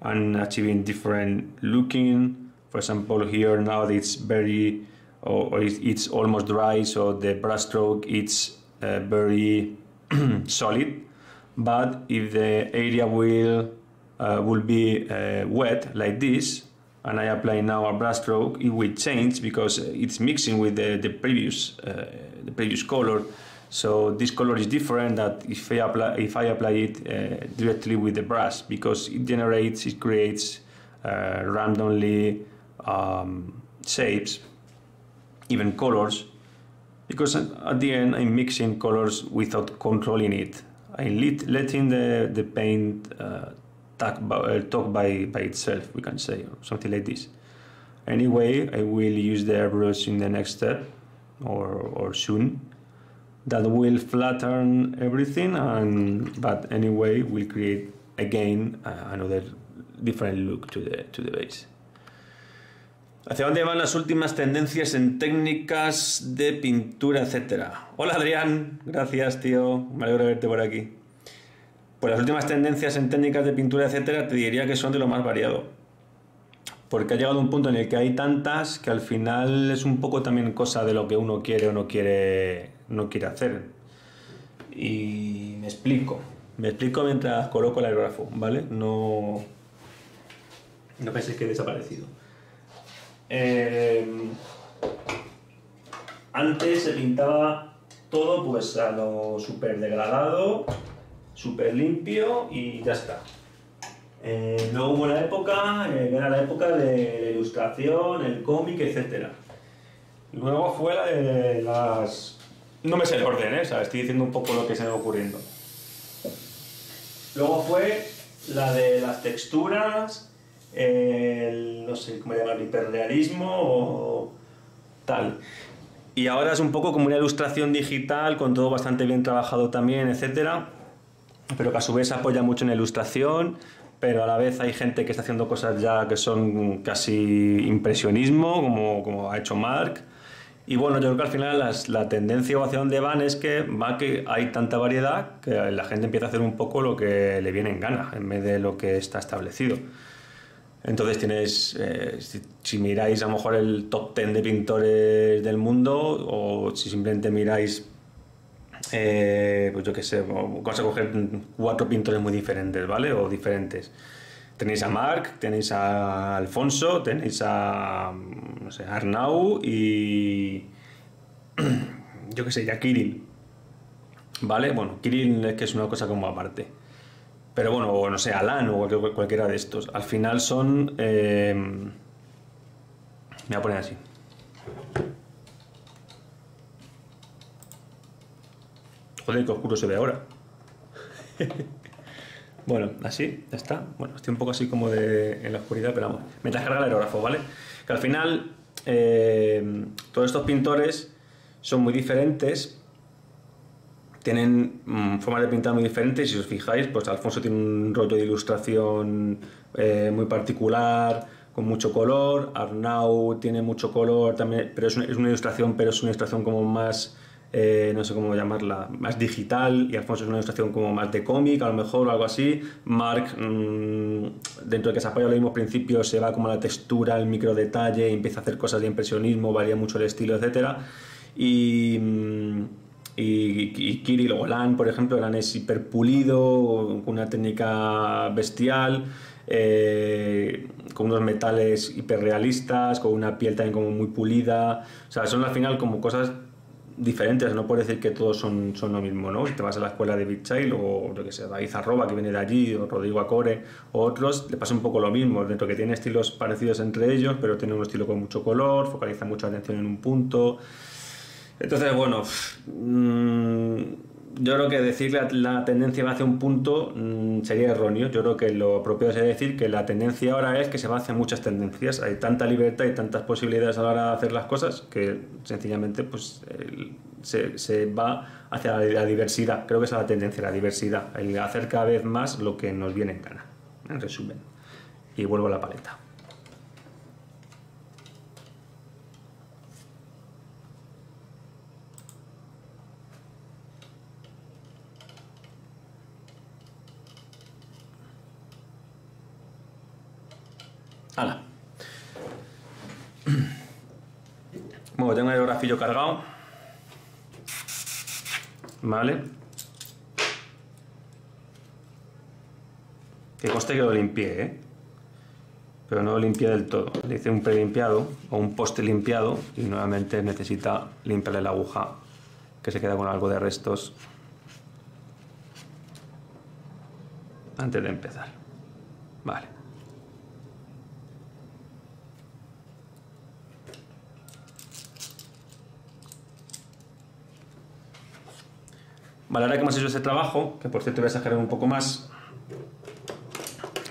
and achieving different looking. For example, here now it's very or, or it's almost dry, so the brush stroke it's Uh, very solid, but if the area will uh, will be uh, wet like this, and I apply now a brush stroke, it will change because it's mixing with the, the previous uh, the previous color. So this color is different that if I apply if I apply it uh, directly with the brush, because it generates it creates uh, randomly um, shapes, even colors. Because at the end I'm mixing colors without controlling it. I'm let, letting the, the paint uh, talk, by, uh, talk by, by itself, we can say, or something like this. Anyway, I will use the airbrush in the next step, or, or soon. That will flatten everything, and but anyway will create again uh, another different look to the, to the base. ¿Hacia dónde van las últimas tendencias en técnicas de pintura, etcétera? Hola Adrián, gracias tío, me alegro de verte por aquí. Pues las últimas tendencias en técnicas de pintura, etcétera, te diría que son de lo más variado. Porque ha llegado un punto en el que hay tantas que al final es un poco también cosa de lo que uno quiere o no quiere, no quiere hacer. Y me explico. Me explico mientras coloco el aerógrafo, ¿vale? No, no penséis que he desaparecido. Eh, Antes se pintaba todo pues a lo súper degradado, súper limpio y ya está. Eh, luego hubo una época, eh, era la época de la ilustración, el cómic, etcétera. Luego fue la de las... No me sé el orden, ¿eh? O sea, estoy diciendo un poco lo que se me va ocurriendo. Luego fue la de las texturas, el, no sé cómo llamarlo, hiperrealismo o tal. Y ahora es un poco como una ilustración digital, con todo bastante bien trabajado también, etcétera. Pero que a su vez se apoya mucho en la ilustración, pero a la vez hay gente que está haciendo cosas ya que son casi impresionismo, como, como ha hecho Marc. Y bueno, yo creo que al final las, la tendencia hacia donde van es que va que hay tanta variedad que la gente empieza a hacer un poco lo que le viene en gana, en vez de lo que está establecido. Entonces tienes, eh, si, si miráis a lo mejor el top diez de pintores del mundo, o si simplemente miráis, eh, pues yo qué sé, vamos a coger cuatro pintores muy diferentes, ¿vale? O diferentes. Tenéis a Marc, tenéis a Alfonso, tenéis a, no sé, Arnau y yo qué sé, ya Kirill, ¿vale? Bueno, Kirill es que es una cosa como aparte, pero bueno, o no sé, Alan o cualquier, cualquiera de estos. Al final son, eh... me voy a poner así. Joder, qué oscuro se ve ahora. Bueno, así, ya está. Bueno, estoy un poco así como de, en la oscuridad, pero vamos, mientras carga el aerógrafo, ¿vale? Que al final, eh, todos estos pintores son muy diferentes, tienen mm, formas de pintar muy diferentes. Si os fijáis, pues Alfonso tiene un rollo de ilustración eh, muy particular, con mucho color. Arnau tiene mucho color también, pero es una, es una ilustración, pero es una ilustración como más... Eh, no sé cómo llamarla, más digital, y Alfonso es una ilustración como más de cómic, a lo mejor, o algo así. Marc, mmm, dentro de que se apoya los mismos principios, se va como a la textura, el micro detalle, empieza a hacer cosas de impresionismo, varía mucho el estilo, etcétera. Y, y, y Kirill o Lan, por ejemplo, Lan es hiperpulido, con una técnica bestial, eh, con unos metales hiperrealistas, con una piel también como muy pulida. O sea, son al final como cosas diferentes, no puedes decir que todos son, son lo mismo, ¿no? Si te vas a la escuela de Big Child, o lo que sea, de Arizara, que viene de allí, o Rodrigo Acore, o otros, le pasa un poco lo mismo, dentro que tiene estilos parecidos entre ellos, pero tiene un estilo con mucho color, focaliza mucha atención en un punto. Entonces, bueno, mmm, yo creo que decir la, la tendencia va hacia un punto mmm, sería erróneo. Yo creo que lo propio sería decir que la tendencia ahora es que se va hacia muchas tendencias. Hay tanta libertad y tantas posibilidades a la hora de hacer las cosas que sencillamente pues el, se, se va hacia la, la diversidad. Creo que esa es la tendencia, la diversidad, el hacer cada vez más lo que nos viene en gana, en resumen. Y vuelvo a la paleta. ¡Hala! Bueno, tengo el aerografillo cargado, ¿vale? Que conste que lo limpié, ¿eh? Pero no lo limpié del todo. Le hice un prelimpiado o un poste limpiado y nuevamente necesita limpiarle la aguja, que se queda con algo de restos, antes de empezar. Vale. Vale, ahora que hemos hecho este trabajo, que por cierto voy a exagerar un poco más,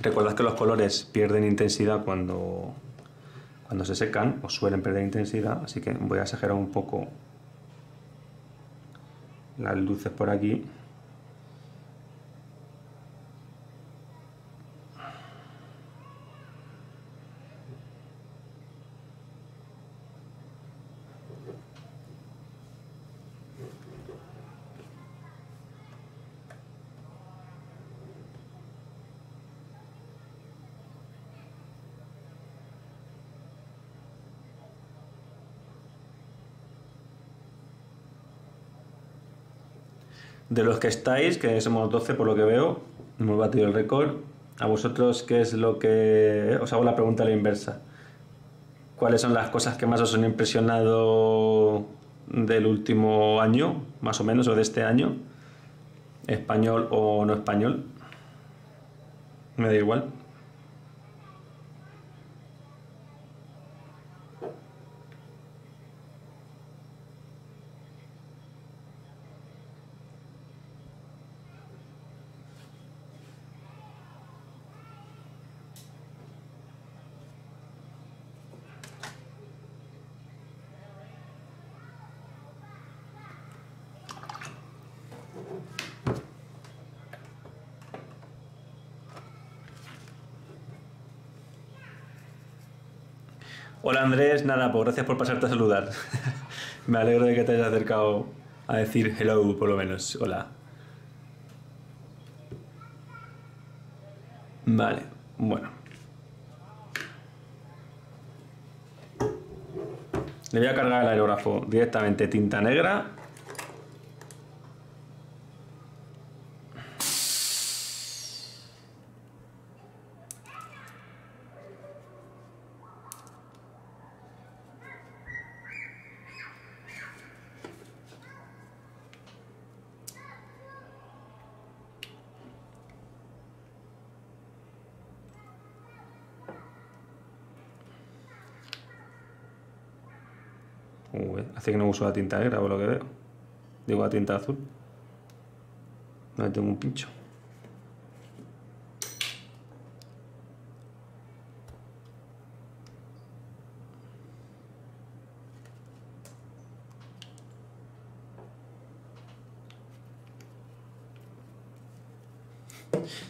recordad que los colores pierden intensidad cuando, cuando se secan, o suelen perder intensidad, así que voy a exagerar un poco las luces por aquí. De los que estáis, que somos doce por lo que veo, hemos batido el récord. A vosotros, ¿qué es lo que...? Os hago la pregunta a la inversa. ¿Cuáles son las cosas que más os han impresionado del último año, más o menos, o de este año, español o no español, me da igual. Hola Andrés, nada, pues gracias por pasarte a saludar. Me alegro de que te hayas acercado a decir hello, por lo menos. Hola. Vale, bueno. Le voy a cargar el aerógrafo directamente, tinta negra. Hace que no uso la tinta negra por lo que veo. Digo la tinta azul. No, tengo un pincho.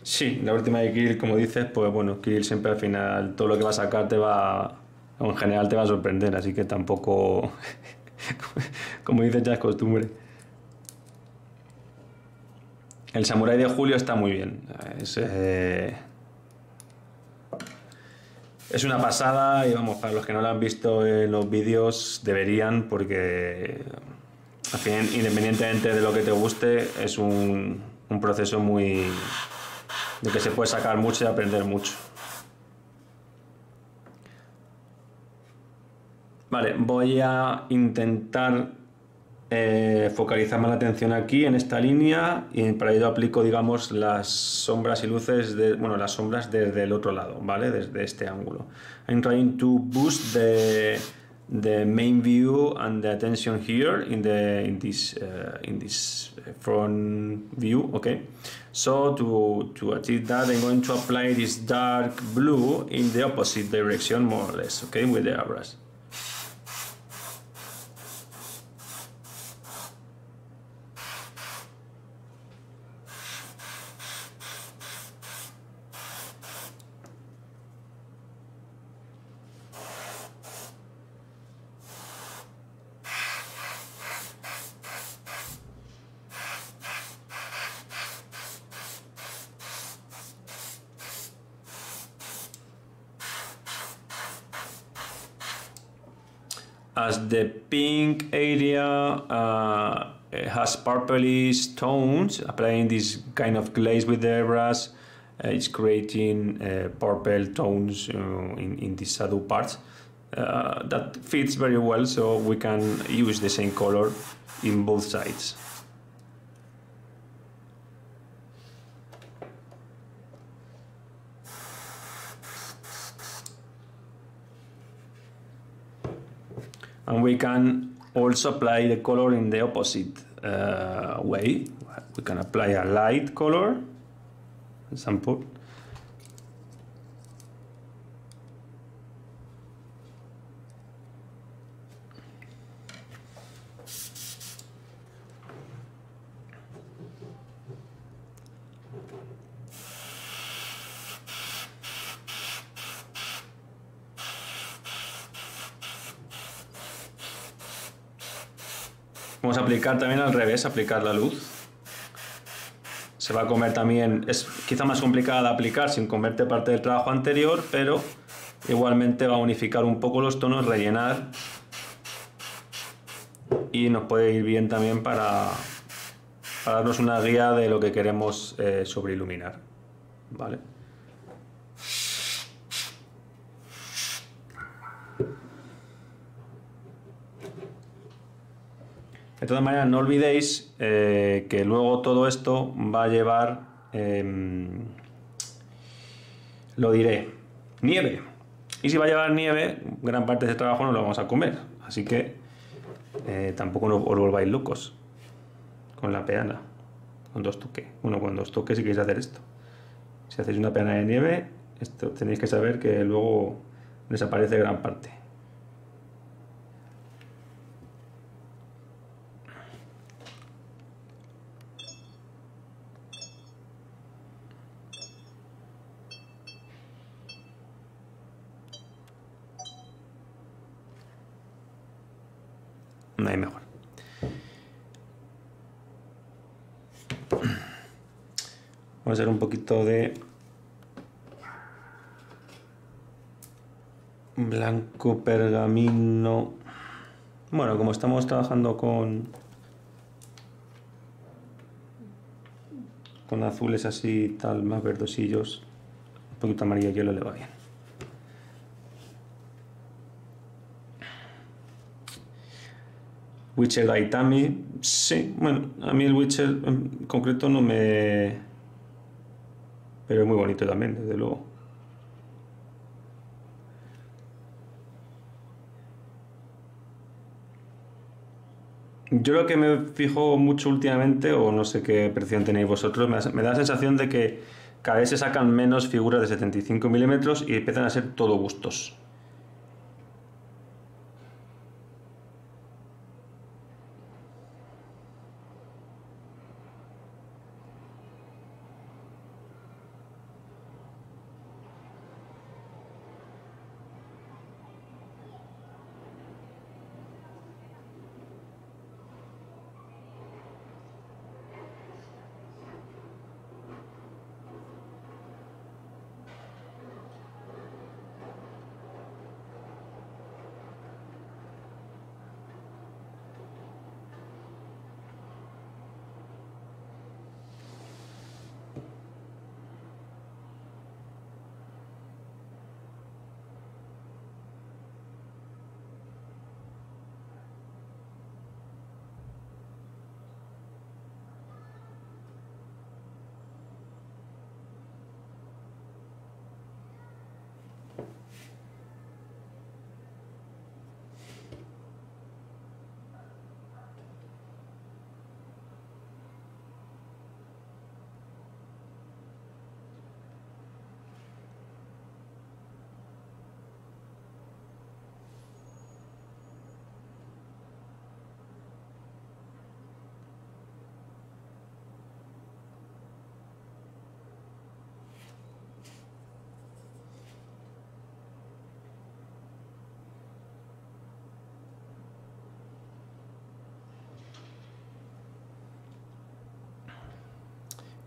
Sí, la última de Kirill, como dices, pues bueno, Kirill siempre al final todo lo que va a sacar te va... o en general te va a sorprender, así que tampoco... Como dices, ya es costumbre. El samurái de Julio está muy bien. Es, eh... es una pasada y vamos, para los que no lo han visto en los vídeos, deberían, porque al fin, independientemente de lo que te guste, es un, un proceso muy... de que se puede sacar mucho y aprender mucho. Vale, voy a intentar eh, focalizar más la atención aquí en esta línea y para ello aplico, digamos, las sombras y luces, de, bueno, las sombras desde el otro lado, ¿vale? Desde este ángulo. I'm trying to boost the, the main view and the attention here in, the, in, this, uh, in this front view, okay? So to, to achieve that, I'm going to apply this dark blue in the opposite direction, more or less, okay? With the airbrush. As the pink area uh, has purplish tones, applying this kind of glaze with the airbrush, uh, it's creating uh, purple tones uh, in, in the shadow parts. Uh, that fits very well, so we can use the same color in both sides. And we can also apply the color in the opposite uh, way. We can apply a light color, for example. Vamos a aplicar también al revés, aplicar la luz. Se va a comer también, es quizá más complicada de aplicar sin comerte parte del trabajo anterior, pero igualmente va a unificar un poco los tonos, rellenar. Y nos puede ir bien también para, para darnos una guía de lo que queremos eh, sobreiluminar. ¿Vale? De todas maneras, no olvidéis eh, que luego todo esto va a llevar, eh, lo diré, nieve. Y si va a llevar nieve, gran parte de ese trabajo no lo vamos a comer. Así que eh, tampoco os volváis locos con la peana. Cuando os toque. Bueno, cuando os toque si queréis hacer esto. Si hacéis una peana de nieve, esto tenéis que saber que luego desaparece gran parte. Ahí mejor. Voy a hacer un poquito de blanco pergamino. Bueno, como estamos trabajando con con azules así tal, más verdosillos, un poquito amarillo hielo le va bien. Witcher Gaitami, sí, bueno, a mí el Witcher en concreto no me... pero es muy bonito también, desde luego. Yo lo que me fijo mucho últimamente, o no sé qué percepción tenéis vosotros, me da la sensación de que cada vez se sacan menos figuras de setenta y cinco milímetros y empiezan a ser todo bustos.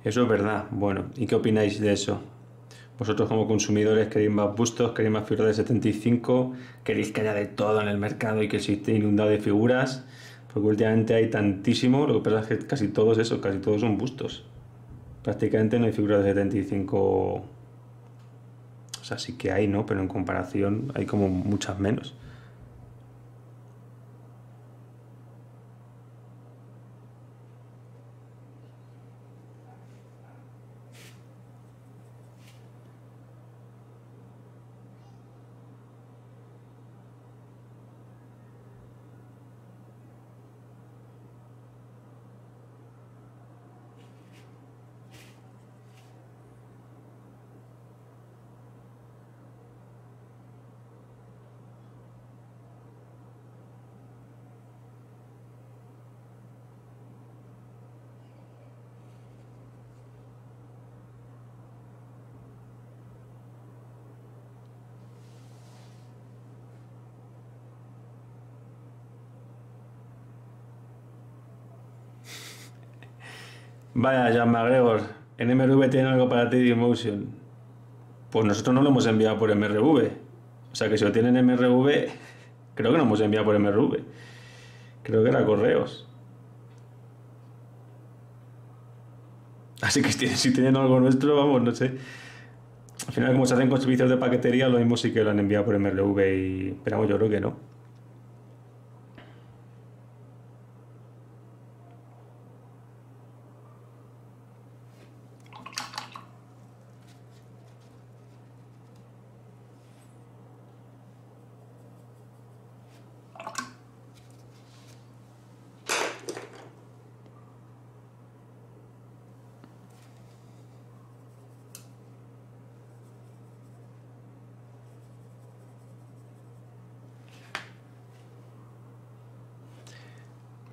Eso es verdad. Bueno, ¿y qué opináis de eso? Vosotros como consumidores queréis más bustos, queréis más figuras de setenta y cinco, queréis que haya de todo en el mercado y que se esté inundado de figuras, porque últimamente hay tantísimo, lo que pasa es que casi todos eso, casi todos son bustos. Prácticamente no hay figuras de setenta y cinco, o sea, sí que hay, ¿no? Pero en comparación hay como muchas menos. Vaya, Jan McGregor, en M R V tienen algo para ti de Emotion. Pues nosotros no lo hemos enviado por M R V. O sea que si lo tienen en M R V, creo que no hemos enviado por M R V. Creo que era correos. Así que si tienen algo nuestro, vamos, no sé. Al final, como se hacen con servicios de paquetería, lo mismo sí que lo han enviado por M R V y... pero yo creo que no.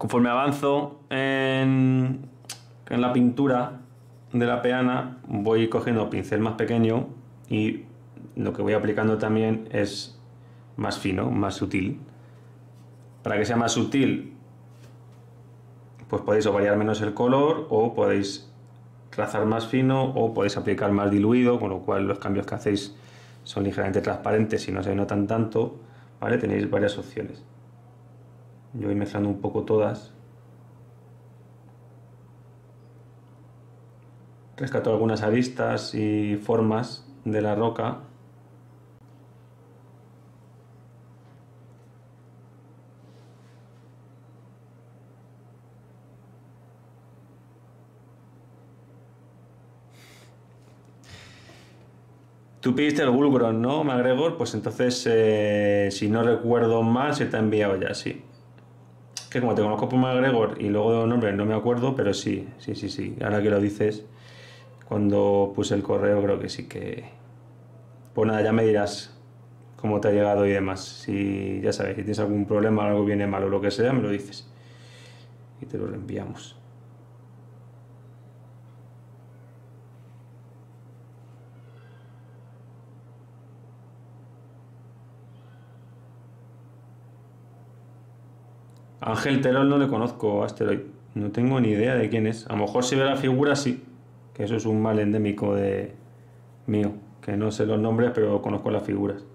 Conforme avanzo en, en la pintura de la peana, voy cogiendo pincel más pequeño y lo que voy aplicando también es más fino, más sutil. Para que sea más sutil, pues podéis o variar menos el color, o podéis trazar más fino, o podéis aplicar más diluido, con lo cual los cambios que hacéis son ligeramente transparentes y no se notan tanto, ¿vale? Tenéis varias opciones. Yo voy mezclando un poco todas. Rescato algunas aristas y formas de la roca. Tú pediste el Bulgurón, ¿no, MacGregor? Pues entonces, eh, si no recuerdo mal, se te ha enviado ya, sí. Que como te conozco por MacGregor y luego de nombre no me acuerdo, pero sí, sí, sí, sí. Ahora que lo dices, cuando puse el correo creo que sí que... Pues nada, ya me dirás cómo te ha llegado y demás. Si, ya sabes, si tienes algún problema, algo viene mal o lo que sea, me lo dices. Y te lo reenviamos. Ángel Terol no le conozco, Asteroid. No tengo ni idea de quién es. A lo mejor si ve la figura, sí. Que eso es un mal endémico de mío. Que no sé los nombres, pero conozco las figuras.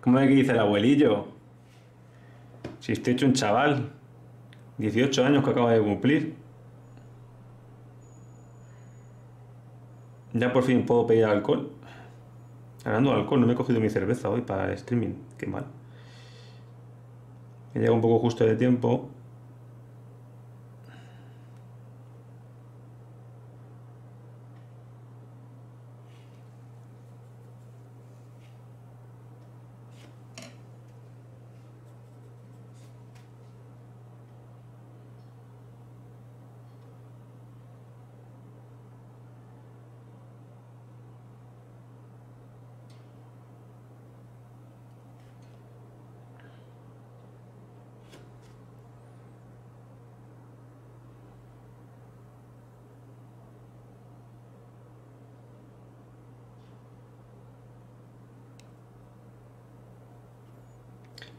¿Cómo es que dice el abuelillo? Si estoy hecho un chaval, dieciocho años que acaba de cumplir. Ya por fin puedo pedir alcohol. Hablando de alcohol, no me he cogido mi cerveza hoy para el streaming, qué mal. Me llega un poco justo de tiempo.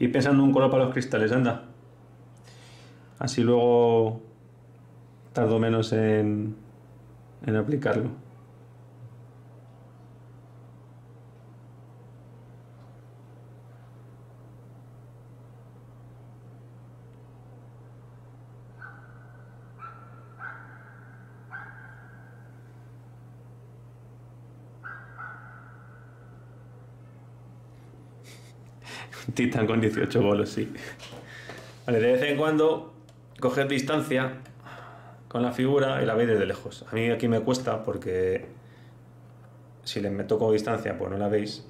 Y pensando un color para los cristales, anda. Así luego tardo menos en, en aplicarlo. Titan con dieciocho bolos, sí. Vale, de vez en cuando coger distancia con la figura y la veis desde lejos. A mí aquí me cuesta porque si les meto con distancia pues no la veis.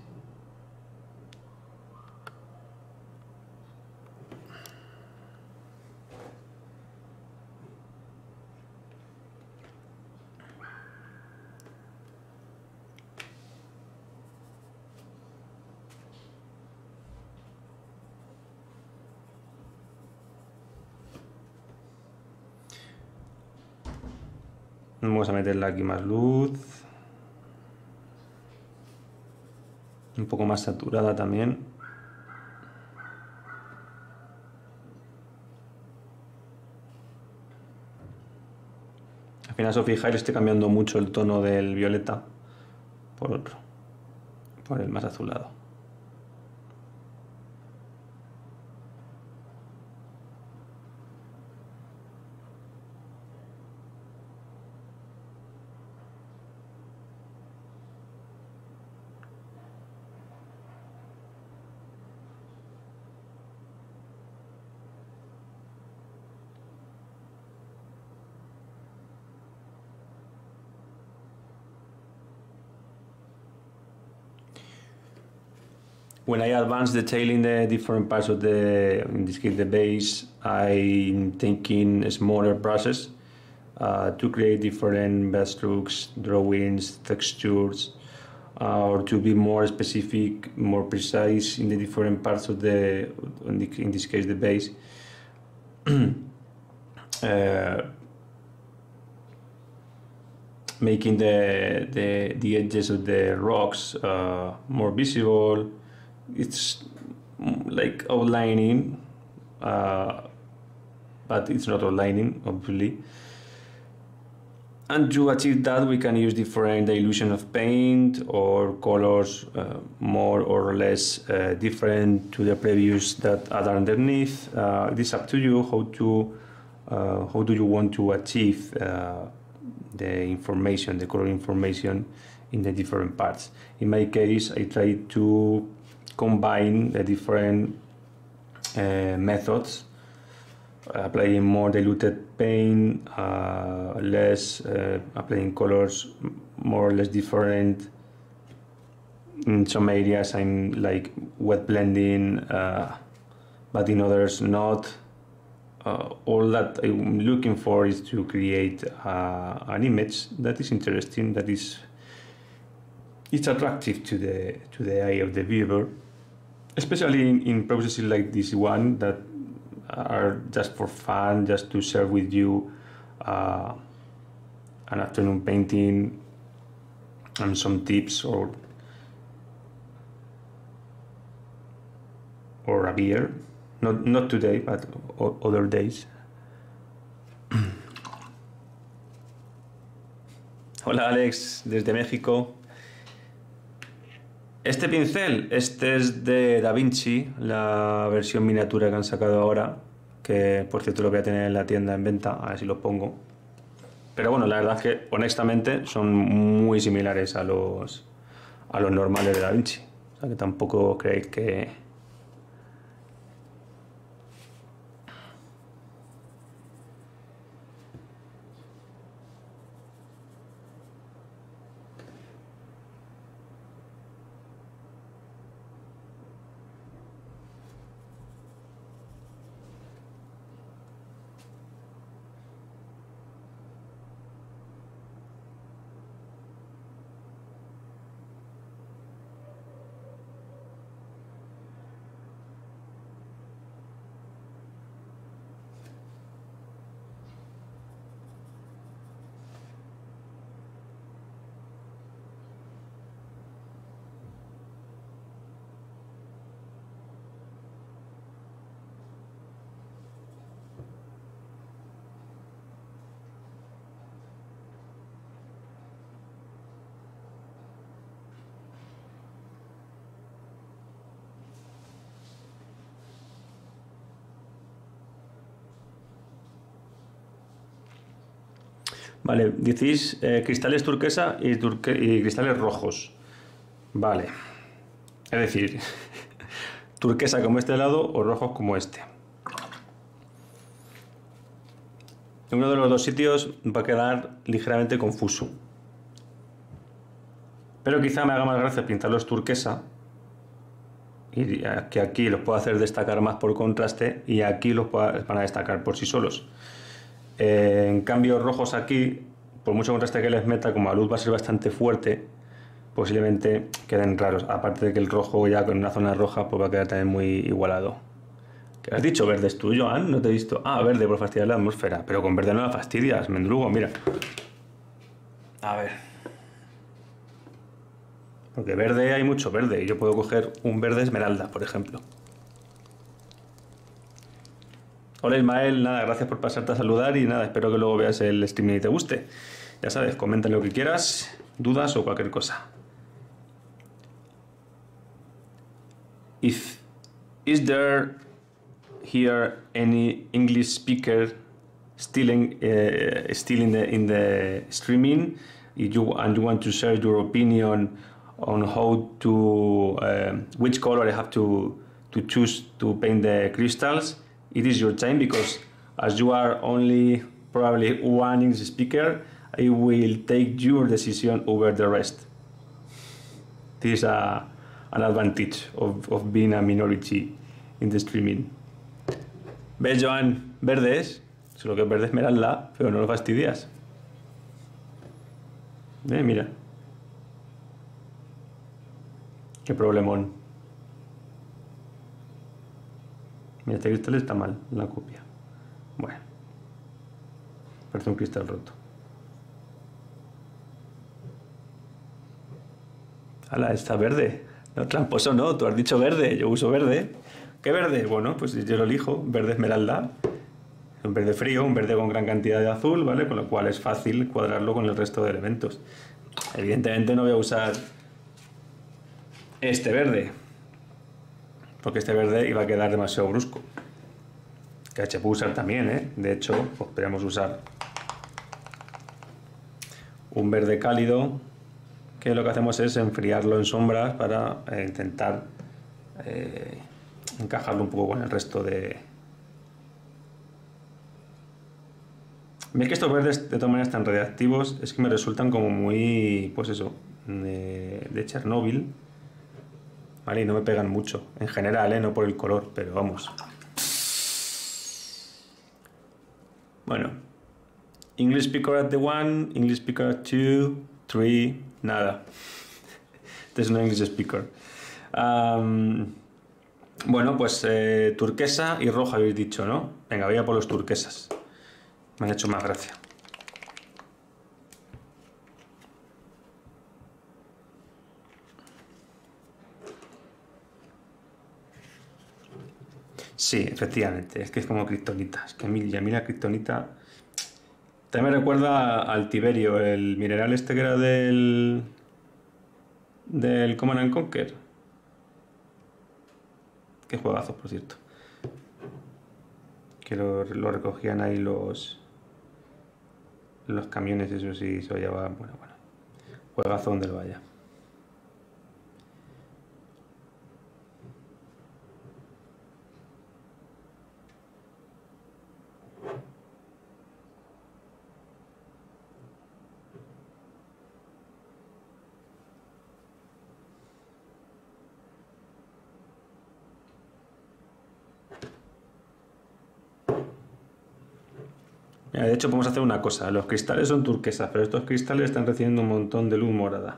Vamos a meterle aquí más luz, un poco más saturada también. Al final, si os fijáis, estoy cambiando mucho el tono del violeta por otro, por el más azulado. When I advance detailing the different parts of the, in this case the base, I'm thinking a smaller process uh, to create different brushstrokes, drawings, textures, uh, or to be more specific, more precise in the different parts of the, in this case the base. uh, making the, the, the edges of the rocks uh, more visible. It's like outlining, uh, but it's not outlining, obviously. And to achieve that, we can use different dilution of paint or colors, uh, more or less uh, different to the previous that are underneath. Uh, it is up to you how to, uh, how do you want to achieve uh, the information, the color information in the different parts. In my case, I try to combine the different uh, methods, applying more diluted paint, uh, less, uh, applying colors more or less different. In some areas I'm like wet blending, uh, but in others not. Uh, all that I'm looking for is to create uh, an image that is interesting, that is it's attractive to the to the eye of the viewer, especially in, in processes like this one that are just for fun, just to share with you uh, an afternoon painting and some tips or or a beer. Not, not today, but other days. Hola Alex, desde México. Este pincel, este es de Da Vinci, la versión miniatura que han sacado ahora, que por cierto lo voy a tener en la tienda en venta, a ver si lo pongo. Pero bueno, la verdad es que honestamente son muy similares a los, a los normales de Da Vinci. O sea que tampoco creéis que... Vale, decís eh, cristales turquesa y, turque y cristales rojos. Vale. Es decir, turquesa como este lado o rojos como este. En uno de los dos sitios va a quedar ligeramente confuso. Pero quizá me haga más gracia pintarlos turquesa. Y que aquí los puedo hacer destacar más por contraste y aquí los van a destacar por sí solos. Eh, en cambio, rojos aquí, por mucho contraste que les meta, como la luz va a ser bastante fuerte, posiblemente queden raros. Aparte de que el rojo ya con una zona roja pues va a quedar también muy igualado. ¿Qué has dicho? ¿Verde es tuyo, Joan? No te he visto. Ah, verde, por fastidiar la atmósfera. Pero con verde no la fastidias, mendrugo, mira. A ver. Porque verde hay mucho verde y yo puedo coger un verde esmeralda, por ejemplo. Hola Ismael, nada, gracias por pasarte a saludar y nada, espero que luego veas el streaming y te guste. Ya sabes, comenta lo que quieras, dudas o cualquier cosa. If, is there here any English speaker still in, uh, still in the in the streaming? If you and you want to share your opinion on how to uh, which color I have to to choose to paint the crystals. It is your time, because as you are only probably one English speaker, I will take your decision over the rest. This is a, an advantage of, of being a minority in the streaming. ¿Ves, Joan? Verdes. Solo que verdes me dan la, pero no lo fastidias. Eh, mira. Qué problemón. Mira, este cristal está mal, la copia. Bueno. Parece un cristal roto. Ala, está verde. No, tramposo no, tú has dicho verde, yo uso verde. ¿Qué verde? Bueno, pues yo lo elijo, verde esmeralda. Un verde frío, un verde con gran cantidad de azul, ¿vale? Con lo cual es fácil cuadrarlo con el resto de elementos. Evidentemente no voy a usar este verde, porque este verde iba a quedar demasiado brusco. Que se puede usar también, ¿eh? De hecho, pues podríamos usar un verde cálido, que lo que hacemos es enfriarlo en sombras para eh, intentar eh, encajarlo un poco con el resto de... ¿Veis que estos verdes de todas maneras tan radiactivos? Es que me resultan como muy, pues eso, de, de Chernóbil, ¿vale? Y no me pegan mucho, en general, ¿eh? No por el color, pero vamos. Bueno, English speaker at the one, English speaker at two, three, nada. There's no English speaker. Um, bueno, pues eh, turquesa y roja habéis dicho, ¿no? Venga, voy a por los turquesas. Me han hecho más gracia. Sí, efectivamente, es que es como Criptonita. Es que a mí, y a mí la Criptonita también me recuerda al Tiberio, el mineral este que era del del Command and Conquer. Qué juegazos, por cierto, que lo, lo recogían ahí los los camiones, eso sí, se lo llevaban. Bueno, bueno, juegazo donde lo vaya. Mira, de hecho podemos hacer una cosa, los cristales son turquesas, pero estos cristales están recibiendo un montón de luz morada.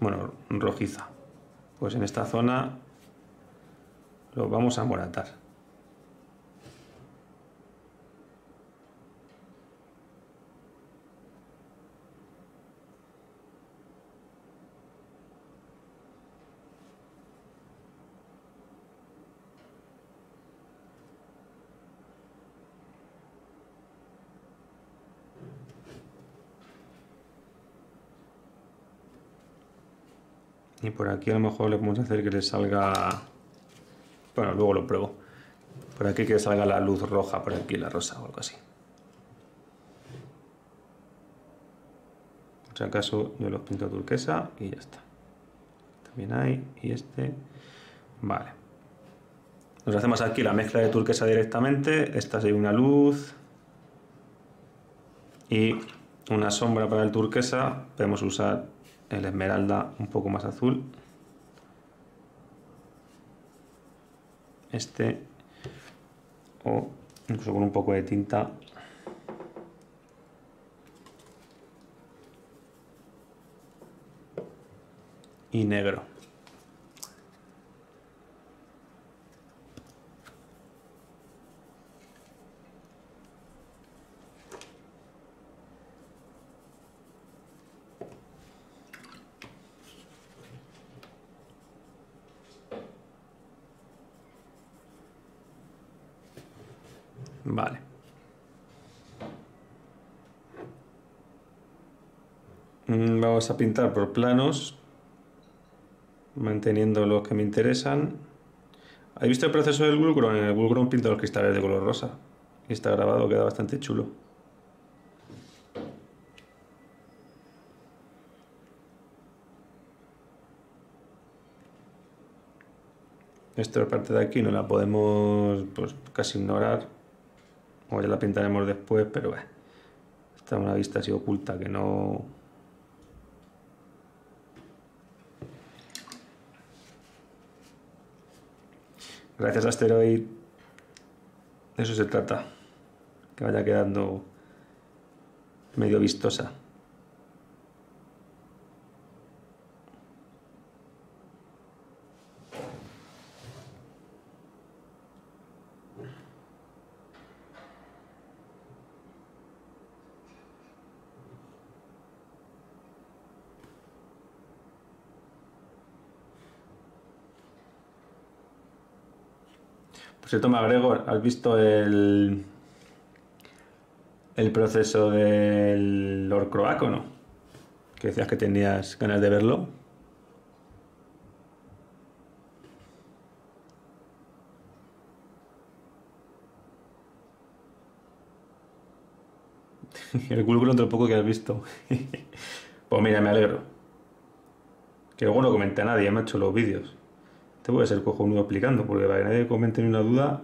Bueno, rojiza. Pues en esta zona los vamos a moratar. Y por aquí a lo mejor le podemos hacer que le salga... Bueno, luego lo pruebo. Por aquí que le salga la luz roja, por aquí la rosa o algo así. Por si acaso yo los pinto turquesa y ya está. También hay, y este... Vale. Nos hacemos aquí la mezcla de turquesa directamente. Esta sería una luz. Y una sombra para el turquesa. Podemos usar... el esmeralda un poco más azul, este, o incluso con un poco de tinta y negro. Vale. Vamos a pintar por planos, manteniendo los que me interesan. ¿Habéis visto el proceso del Bulgurón? En el Bulgurón pinto los cristales de color rosa. Y está grabado, queda bastante chulo. Esta parte de aquí no la podemos, pues, casi ignorar. O ya la pintaremos después, pero eh, esta es una vista así oculta que no... Gracias a Asteroid. De eso se trata. Que vaya quedando medio vistosa. Por cierto, MacGregor, ¿has visto el, el proceso del Lord Crack o no? Que decías que tenías ganas de verlo. El Bulgurón tampoco que has visto. Pues mira, me alegro. Que luego no comenta nadie, me ha hecho los vídeos. Te voy a ser cojonudo explicando, porque para que nadie comente ni una duda.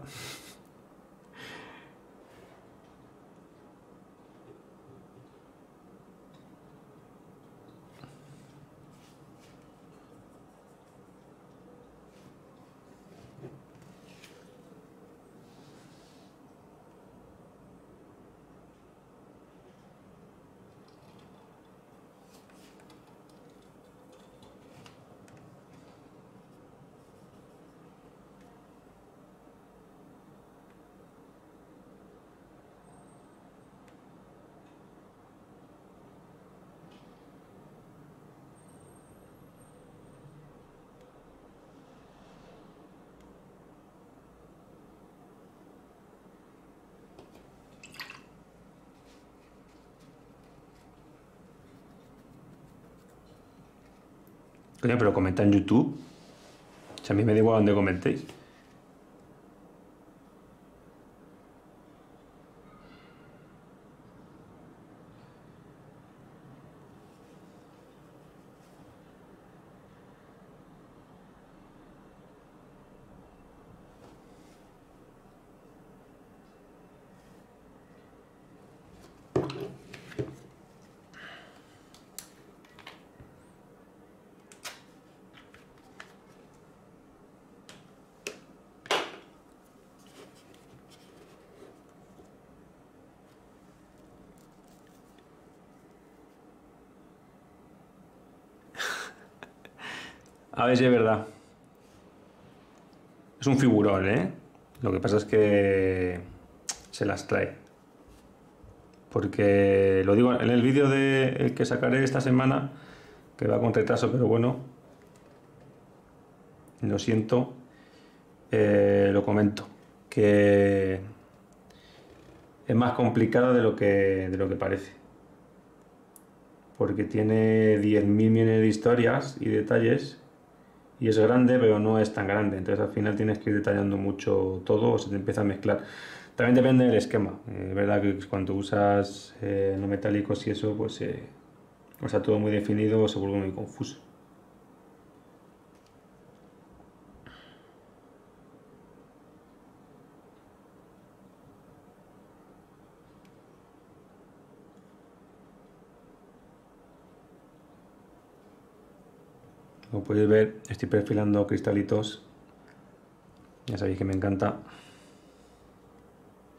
Coño, pero comenta en YouTube. O sea, a mí me da igual donde comentéis. A ver si es verdad. Es un figurón, ¿eh? Lo que pasa es que se las trae. Porque, lo digo, en el vídeo de que sacaré esta semana, que va con retraso, pero bueno, lo siento, eh, lo comento. Que es más complicado de lo que, de lo que parece. Porque tiene diez mil millones de historias y detalles. Y es grande, pero no es tan grande. Entonces al final tienes que ir detallando mucho todo o se te empieza a mezclar. También depende del esquema. Eh, es verdad que cuando usas eh, no metálicos y eso, pues eh, o sea, todo muy definido, se vuelve muy confuso. Como podéis ver, estoy perfilando cristalitos. Ya sabéis que me encanta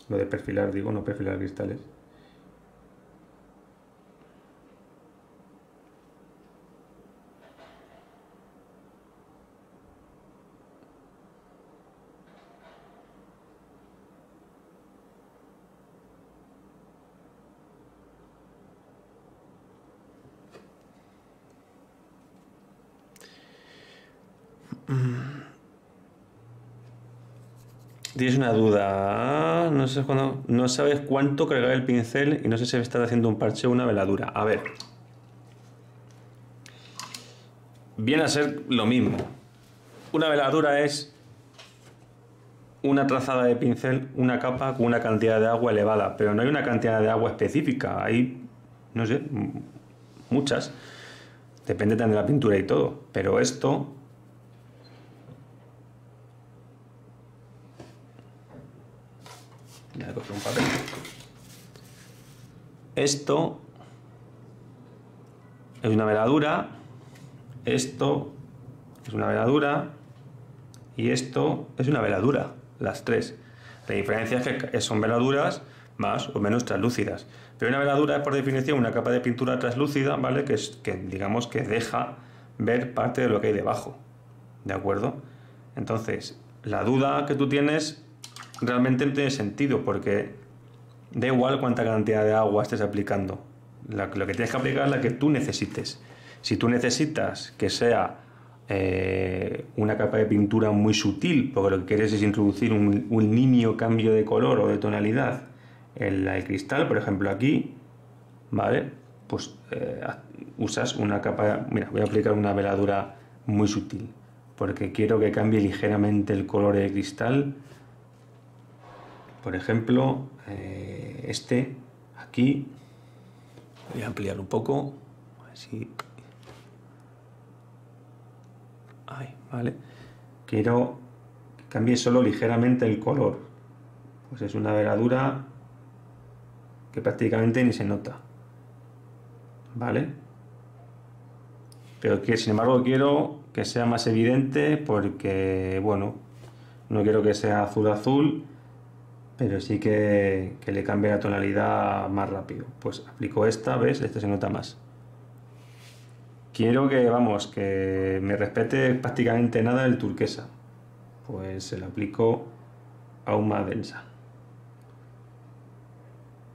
lo de perfilar, digo, no perfilar cristales. Tienes una duda, no sé cuándo, no sabes cuánto cargar el pincel y no sé si estás haciendo un parche o una veladura. A ver, viene a ser lo mismo. Una veladura es una trazada de pincel, una capa con una cantidad de agua elevada, pero no hay una cantidad de agua específica, hay, no sé, muchas. Depende también de la pintura y todo, pero esto... Ya he cogido un papel. Esto es una veladura. Esto es una veladura. y esto es una veladura, las tres. La diferencia es que son veladuras más o menos translúcidas. Pero una veladura es por definición una capa de pintura translúcida, ¿vale? Que, es, que digamos que deja ver parte de lo que hay debajo, ¿de acuerdo? Entonces, la duda que tú tienes realmente no tiene sentido, porque da igual cuánta cantidad de agua estés aplicando. Lo que tienes que aplicar es la que tú necesites. Si tú necesitas que sea eh, una capa de pintura muy sutil, porque lo que quieres es introducir un, un nimio cambio de color o de tonalidad en el cristal, por ejemplo aquí, ¿vale? Pues eh, usas una capa... Mira, voy a aplicar una veladura muy sutil, porque quiero que cambie ligeramente el color del cristal. Por ejemplo, eh, este aquí. Voy a ampliar un poco, así... Ay, vale. Quiero que cambie solo ligeramente el color. Pues es una veladura que prácticamente ni se nota, ¿vale? Pero que sin embargo quiero que sea más evidente, porque bueno, no quiero que sea azul azul, pero sí que, que le cambie la tonalidad más rápido. Pues aplico esta, ¿ves? Este se nota más. Quiero que, vamos, que me respete prácticamente nada el turquesa. Pues se lo aplico aún más densa.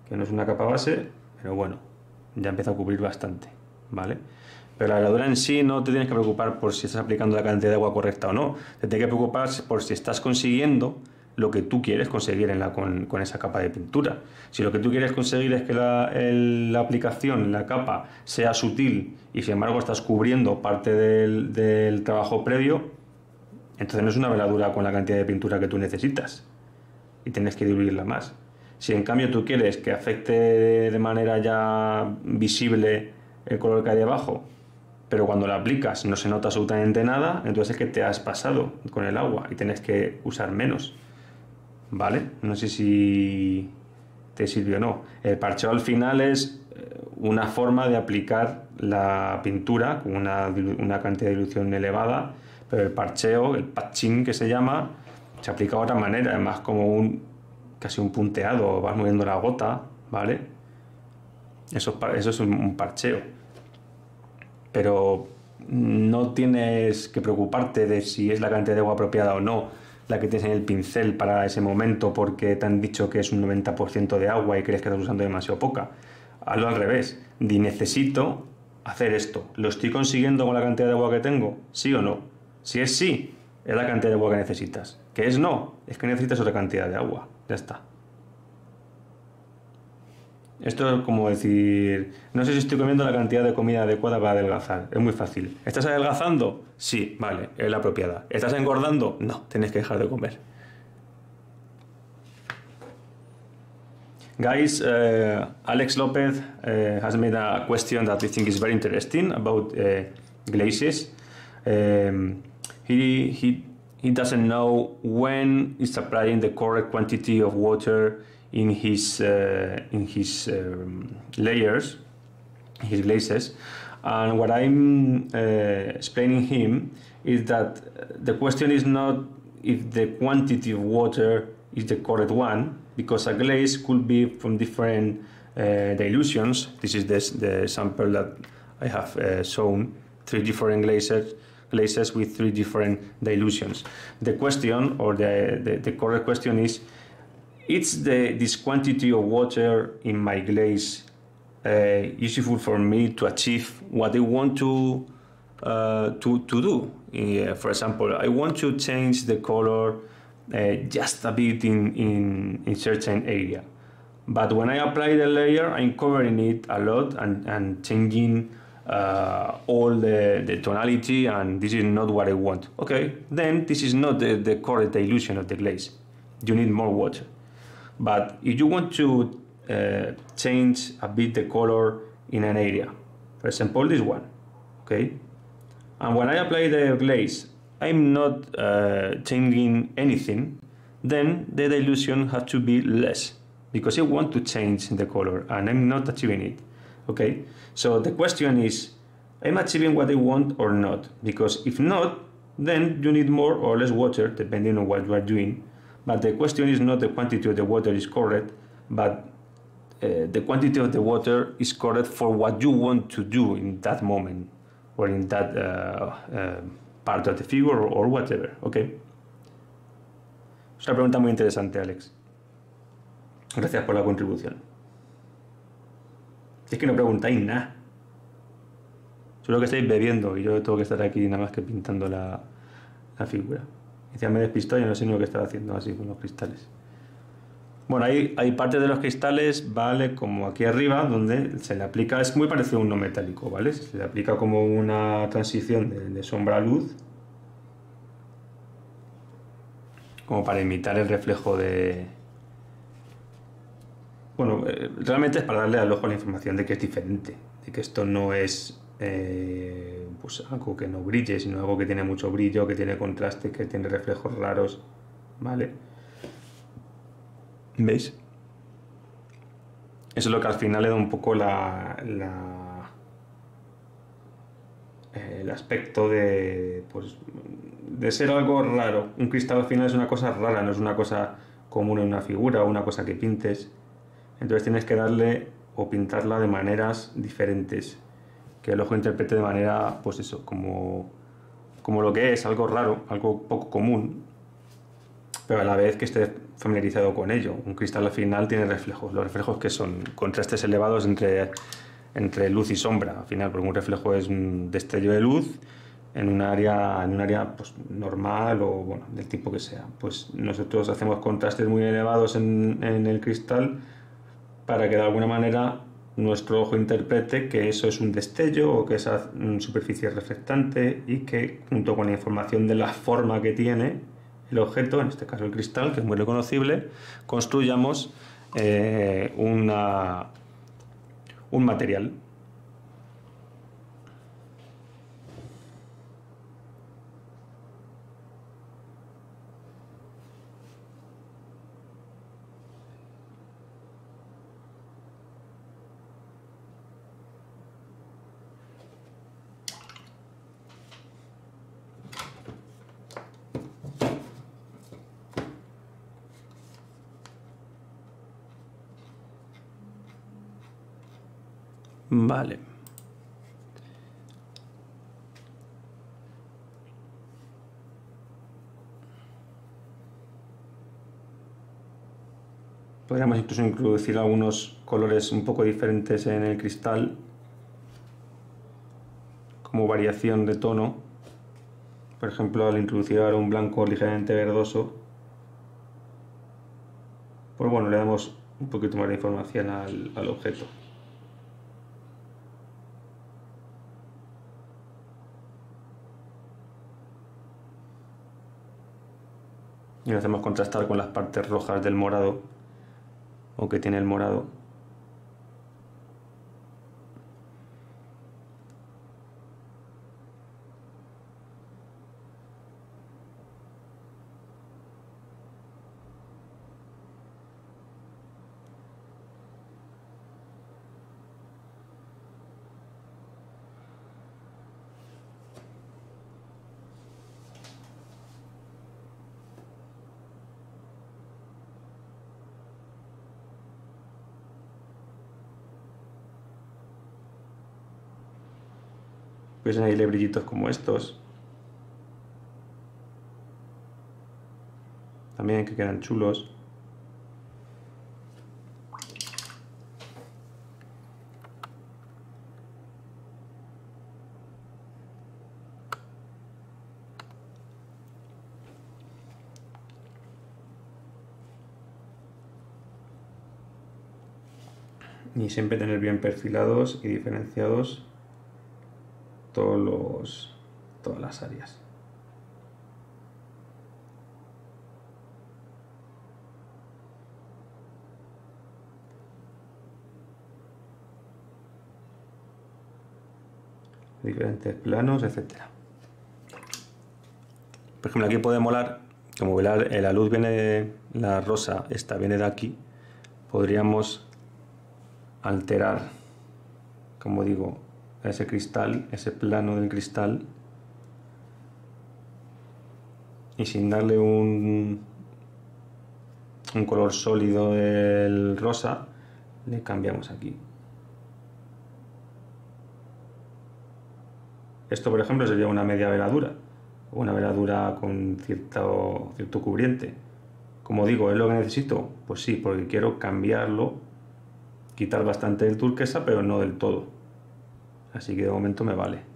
Que no es una capa base, pero bueno, ya empieza a cubrir bastante, ¿vale? Pero la veladura en sí no te tienes que preocupar por si estás aplicando la cantidad de agua correcta o no. Te tienes que preocupar por si estás consiguiendo lo que tú quieres conseguir en la, con, con esa capa de pintura. Si lo que tú quieres conseguir es que la, el, la aplicación, la capa, sea sutil y sin embargo estás cubriendo parte del, del trabajo previo, entonces no es una veladura con la cantidad de pintura que tú necesitas y tienes que diluirla más. Si en cambio tú quieres que afecte de manera ya visible el color que hay debajo, pero cuando la aplicas no se nota absolutamente nada, entonces es que te has pasado con el agua y tienes que usar menos. ¿Vale? No sé si te sirvió o no. El parcheo al final es una forma de aplicar la pintura con una, una cantidad de dilución elevada, pero el parcheo, el patching que se llama, se aplica de otra manera, es más como un casi un punteado, vas moviendo la gota, ¿vale? Eso, eso es un parcheo. Pero no tienes que preocuparte de si es la cantidad de agua apropiada o no la que tienes en el pincel para ese momento, porque te han dicho que es un noventa por ciento de agua y crees que estás usando demasiado poca. Hazlo al revés. Di, necesito hacer esto. ¿Lo estoy consiguiendo con la cantidad de agua que tengo? ¿Sí o no? Si es sí, es la cantidad de agua que necesitas. Que es no, es que necesitas otra cantidad de agua. Ya está. Esto es como decir, no sé si estoy comiendo la cantidad de comida adecuada para adelgazar. Es muy fácil. ¿Estás adelgazando? Sí, vale, es la apropiada. ¿Estás engordando? No, tienes que dejar de comer. Guys, uh, Alex Lopez uh, has made a question that we think is very interesting about uh, glaciers. Um, he, he, he doesn't know when he's applying the correct quantity of water in his uh, in his um, layers, his glazes, and what I'm uh, explaining him is that the question is not if the quantity of water is the correct one, because a glaze could be from different uh, dilutions. This is the, the sample that I have uh, shown, three different glazes glazes with three different dilutions. The question, or the the, the correct question is, is the, this quantity of water in my glaze uh, useful for me to achieve what I want to uh, to, to do? Yeah, for example, I want to change the color uh, just a bit in, in, in certain area. But when I apply the layer, I'm covering it a lot and, and changing uh, all the, the tonality, and this is not what I want. Okay, then this is not the, the correct dilution of the glaze. You need more water. But if you want to uh, change a bit the color in an area, for example this one, okay? And when I apply the glaze, I'm not uh, changing anything, then the dilution has to be less, because I want to change the color and I'm not achieving it, okay? So the question is, am I achieving what I want or not? Because if not, Then you need more or less water depending on what you are doing, but the question is not the quantity of the water is correct, but uh, the quantity of the water is correct for what you want to do in that moment or in that uh, uh, part of the figure or, or whatever, okay. Es una pregunta muy interesante, Alex. Gracias por la contribución. Es que no preguntáis nada. Solo que estáis bebiendo y yo tengo que estar aquí nada más que pintando la, la figura. Y ya me he despistado y no sé ni lo que estaba haciendo así con los cristales. Bueno, hay, hay parte de los cristales, ¿vale? Como aquí arriba, donde se le aplica... Es muy parecido a un no metálico, ¿vale? Se le aplica como una transición de, de sombra a luz, como para imitar el reflejo de... Bueno, realmente es para darle al ojo la información de que es diferente, de que esto no es eh, pues algo que no brille, sino algo que tiene mucho brillo, que tiene contrastes, que tiene reflejos raros, ¿vale? ¿Veis? Eso es lo que al final le da un poco la, la el aspecto de... pues, de ser algo raro. Un cristal al final es una cosa rara, no es una cosa común en una figura o una cosa que pintes. Entonces tienes que darle o pintarla de maneras diferentes, que el ojo interprete de manera, pues eso, como, como lo que es, algo raro, algo poco común, pero a la vez que esté familiarizado con ello. Un cristal al final tiene reflejos, los reflejos que son contrastes elevados entre, entre luz y sombra, al final, porque un reflejo es un destello de luz en un área, en un área pues, normal o bueno, del tipo que sea. Pues nosotros hacemos contrastes muy elevados en, en el cristal para que de alguna manera nuestro ojo interprete que eso es un destello o que esa superficie es reflectante y que junto con la información de la forma que tiene el objeto, en este caso el cristal, que es muy reconocible, construyamos eh, una, un material. Vale. Podríamos incluso introducir algunos colores un poco diferentes en el cristal, como variación de tono. Por ejemplo, al introducir ahora un blanco ligeramente verdoso, pues bueno, le damos un poquito más de información al, al objeto. Y lo hacemos contrastar con las partes rojas del morado o que tiene el morado. Veis ahí brillitos como estos también que quedan chulos. Y siempre tener bien perfilados y diferenciados Todos los, todas las áreas. Diferentes planos, etcétera. Por ejemplo, aquí puede molar, como la, la luz viene de la rosa, esta viene de aquí, podríamos alterar, como digo, ese cristal, ese plano del cristal, y sin darle un, un color sólido del rosa, le cambiamos aquí. Esto, por ejemplo, sería una media veladura, una veladura con cierto, cierto cubriente. Como digo, ¿es lo que necesito? Pues sí, porque quiero cambiarlo, quitar bastante del turquesa, pero no del todo. Así que de momento me vale.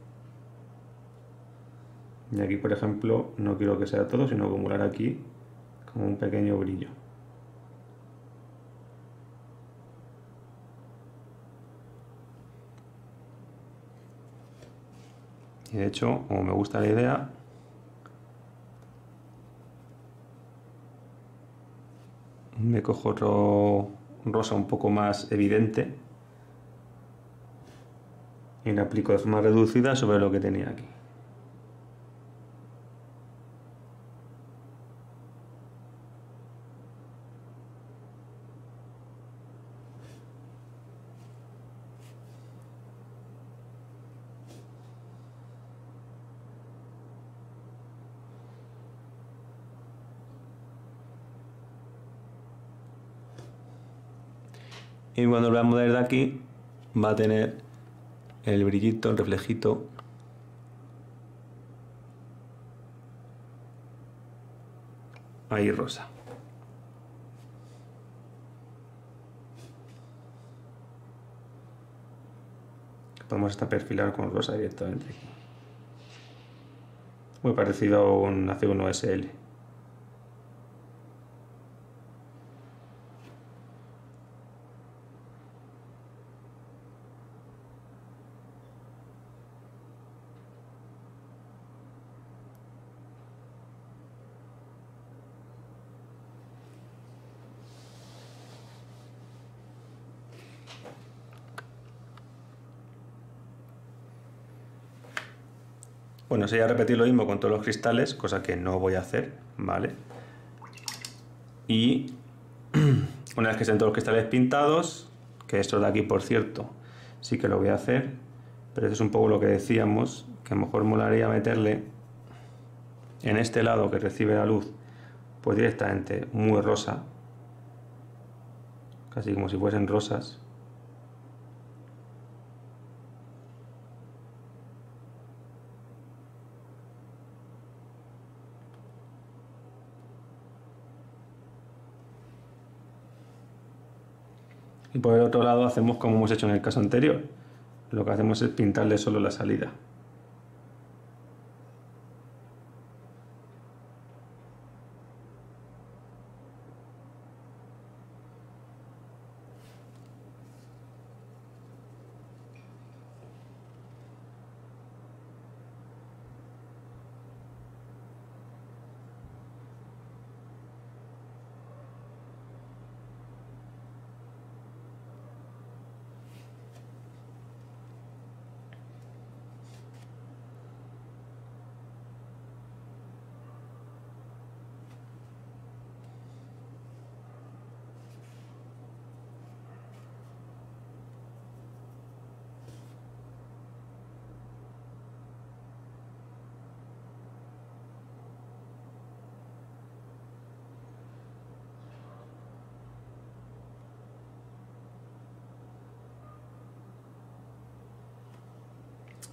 Y aquí, por ejemplo, no quiero que sea todo, sino acumular aquí como un pequeño brillo. Y de hecho, como me gusta la idea, me cojo otro rosa un poco más evidente y lo aplico de forma reducida sobre lo que tenía aquí. Y cuando lo veamos desde aquí, va a tener el brillito, el reflejito. Ahí rosa. Podemos hasta perfilar con rosa directamente. Muy parecido a un A C uno S L. Bueno, sería repetir lo mismo con todos los cristales, cosa que no voy a hacer, ¿vale? Y una vez que estén todos los cristales pintados, que esto de aquí, por cierto, sí que lo voy a hacer, pero eso es un poco lo que decíamos, que a lo mejor molaría meterle en este lado que recibe la luz, pues directamente muy rosa, casi como si fuesen rosas. Y por el otro lado hacemos como hemos hecho en el caso anterior. Lo que hacemos es pintarle solo la salida.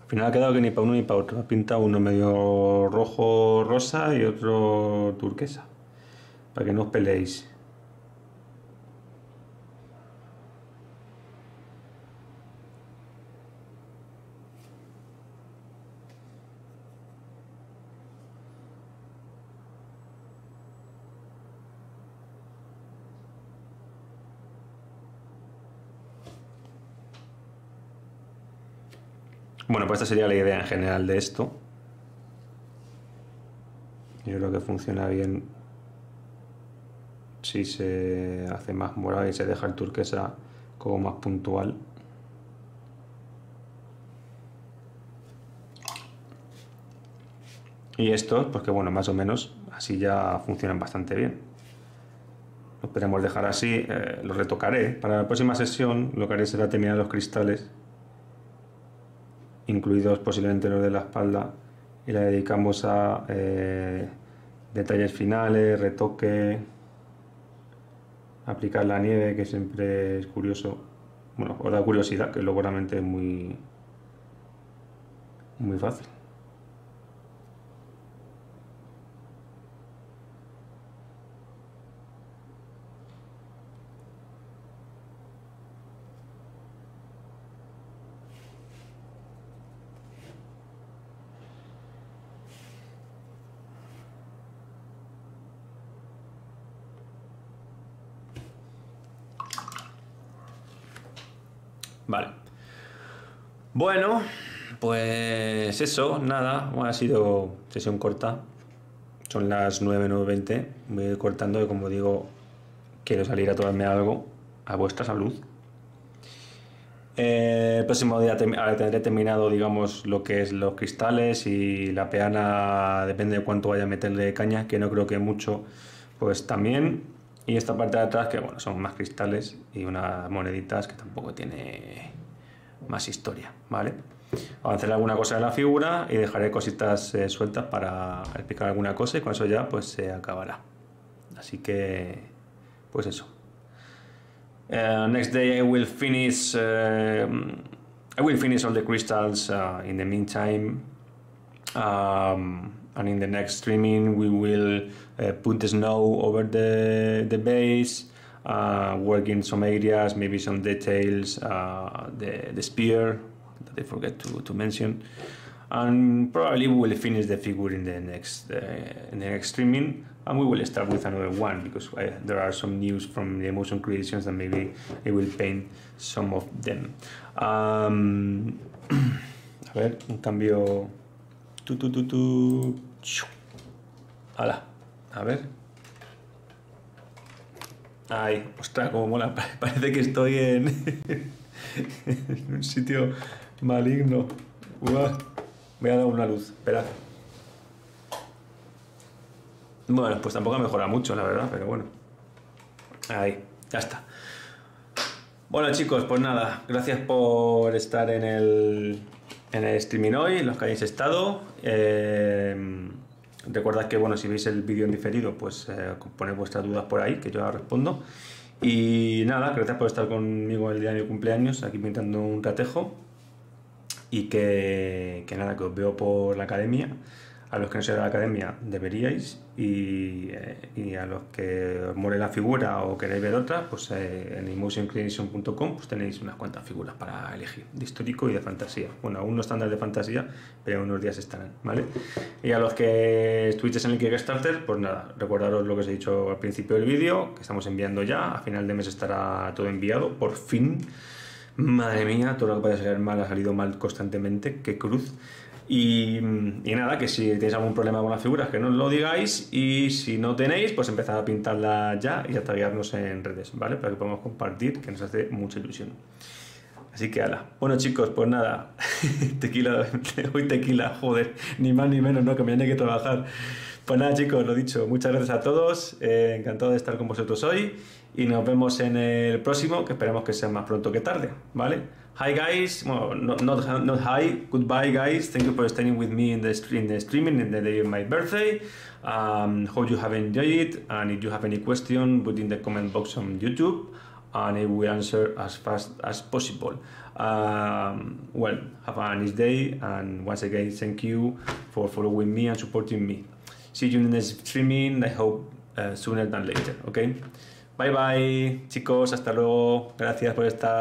Al final ha quedado que ni para uno ni para otro. Ha pintado uno medio rojo rosa y otro turquesa, para que no os peleéis. Bueno, pues esta sería la idea en general de esto. Yo creo que funciona bien si se hace más morado y se deja el turquesa como más puntual. Y estos, pues que bueno, más o menos así ya funcionan bastante bien. Los podemos dejar así, eh, los retocaré. Para la próxima sesión lo que haré será terminar los cristales, incluidos posiblemente los de la espalda, y la dedicamos a eh, detalles finales, retoque, aplicar la nieve, que siempre es curioso, bueno, os da curiosidad, que luego realmente es muy, muy fácil. Vale. Bueno, pues eso, nada. Bueno, ha sido sesión corta. Son las nueve, nueve veinte. Voy a ir cortando y, como digo, quiero salir a tomarme algo. A vuestra salud. Eh, el próximo día te ahora tendré terminado, digamos, lo que es los cristales y la peana. Depende de cuánto vaya a meterle de caña, que no creo que mucho, pues también. Y esta parte de atrás, que bueno, son más cristales y unas moneditas que tampoco tiene más historia, ¿vale? Avanzaré alguna cosa de la figura y dejaré cositas eh, sueltas para explicar alguna cosa, y con eso ya pues se acabará. Así que, pues eso. Uh, next day I will finish, uh, I will finish all the crystals uh, in the meantime. Um, And in the next streaming we will uh, put the snow over the, the base, uh, work in some areas, maybe some details, uh, the, the spear that I forget to, to mention, and probably we will finish the figure in the next uh, in the next streaming, and we will start with another one, because I, there are some news from the Emotion Creations and maybe I will paint some of them. Um, a ver, un cambio... Tu, tu, tu, tu. Ala. A ver. Ay, ostras, como mola. Parece que estoy en, en un sitio maligno. Uah. Me ha dado una luz, esperad. Bueno, pues tampoco ha mejorado mucho, la verdad, pero bueno. Ahí, ya está. Bueno, chicos, pues nada. Gracias por estar en el... en el streaming hoy, los que hayáis estado. Eh, recordad que, bueno, si veis el vídeo en diferido, pues eh, poned vuestras dudas por ahí, que yo las respondo. Y nada, gracias por estar conmigo el día de mi cumpleaños, aquí pintando un ratejo. Y que, que nada, que os veo por la academia. A los que no seáis de la academia, deberíais. Y, eh, y a los que os mole la figura o queréis ver otras, pues eh, en emotion creation punto com pues tenéis unas cuantas figuras para elegir, de histórico y de fantasía. Bueno, aún no están las de fantasía, pero unos días estarán, ¿vale? Y a los que estuvisteis en el Kickstarter, pues nada, recordaros lo que os he dicho al principio del vídeo, que estamos enviando ya. A final de mes estará todo enviado, por fin. Madre mía, todo lo que vaya a salir mal ha salido mal constantemente, qué cruz. Y, y nada, que si tenéis algún problema con las figuras, que nos lo digáis, y si no tenéis, pues empezad a pintarlas ya y a taguearnos en redes, ¿vale? Para que podamos compartir, que nos hace mucha ilusión. Así que ala. Bueno, chicos, pues nada, tequila, hoy tequila, joder, ni más ni menos, ¿no? Que mañana hay que trabajar. Pues nada, chicos, lo dicho, muchas gracias a todos, eh, encantado de estar con vosotros hoy, y nos vemos en el próximo, que esperemos que sea más pronto que tarde, ¿vale? Hi guys, well, not, not, not hi, goodbye guys, thank you for staying with me in the, in the streaming in the day of my birthday. Um, hope you have enjoyed it, and if you have any question, put in the comment box on YouTube, and I will answer as fast as possible. Um, well, have a nice day, and once again, thank you for following me and supporting me. See you in the next streaming, I hope uh, sooner than later, okay? Bye bye, chicos, hasta luego, gracias por estar.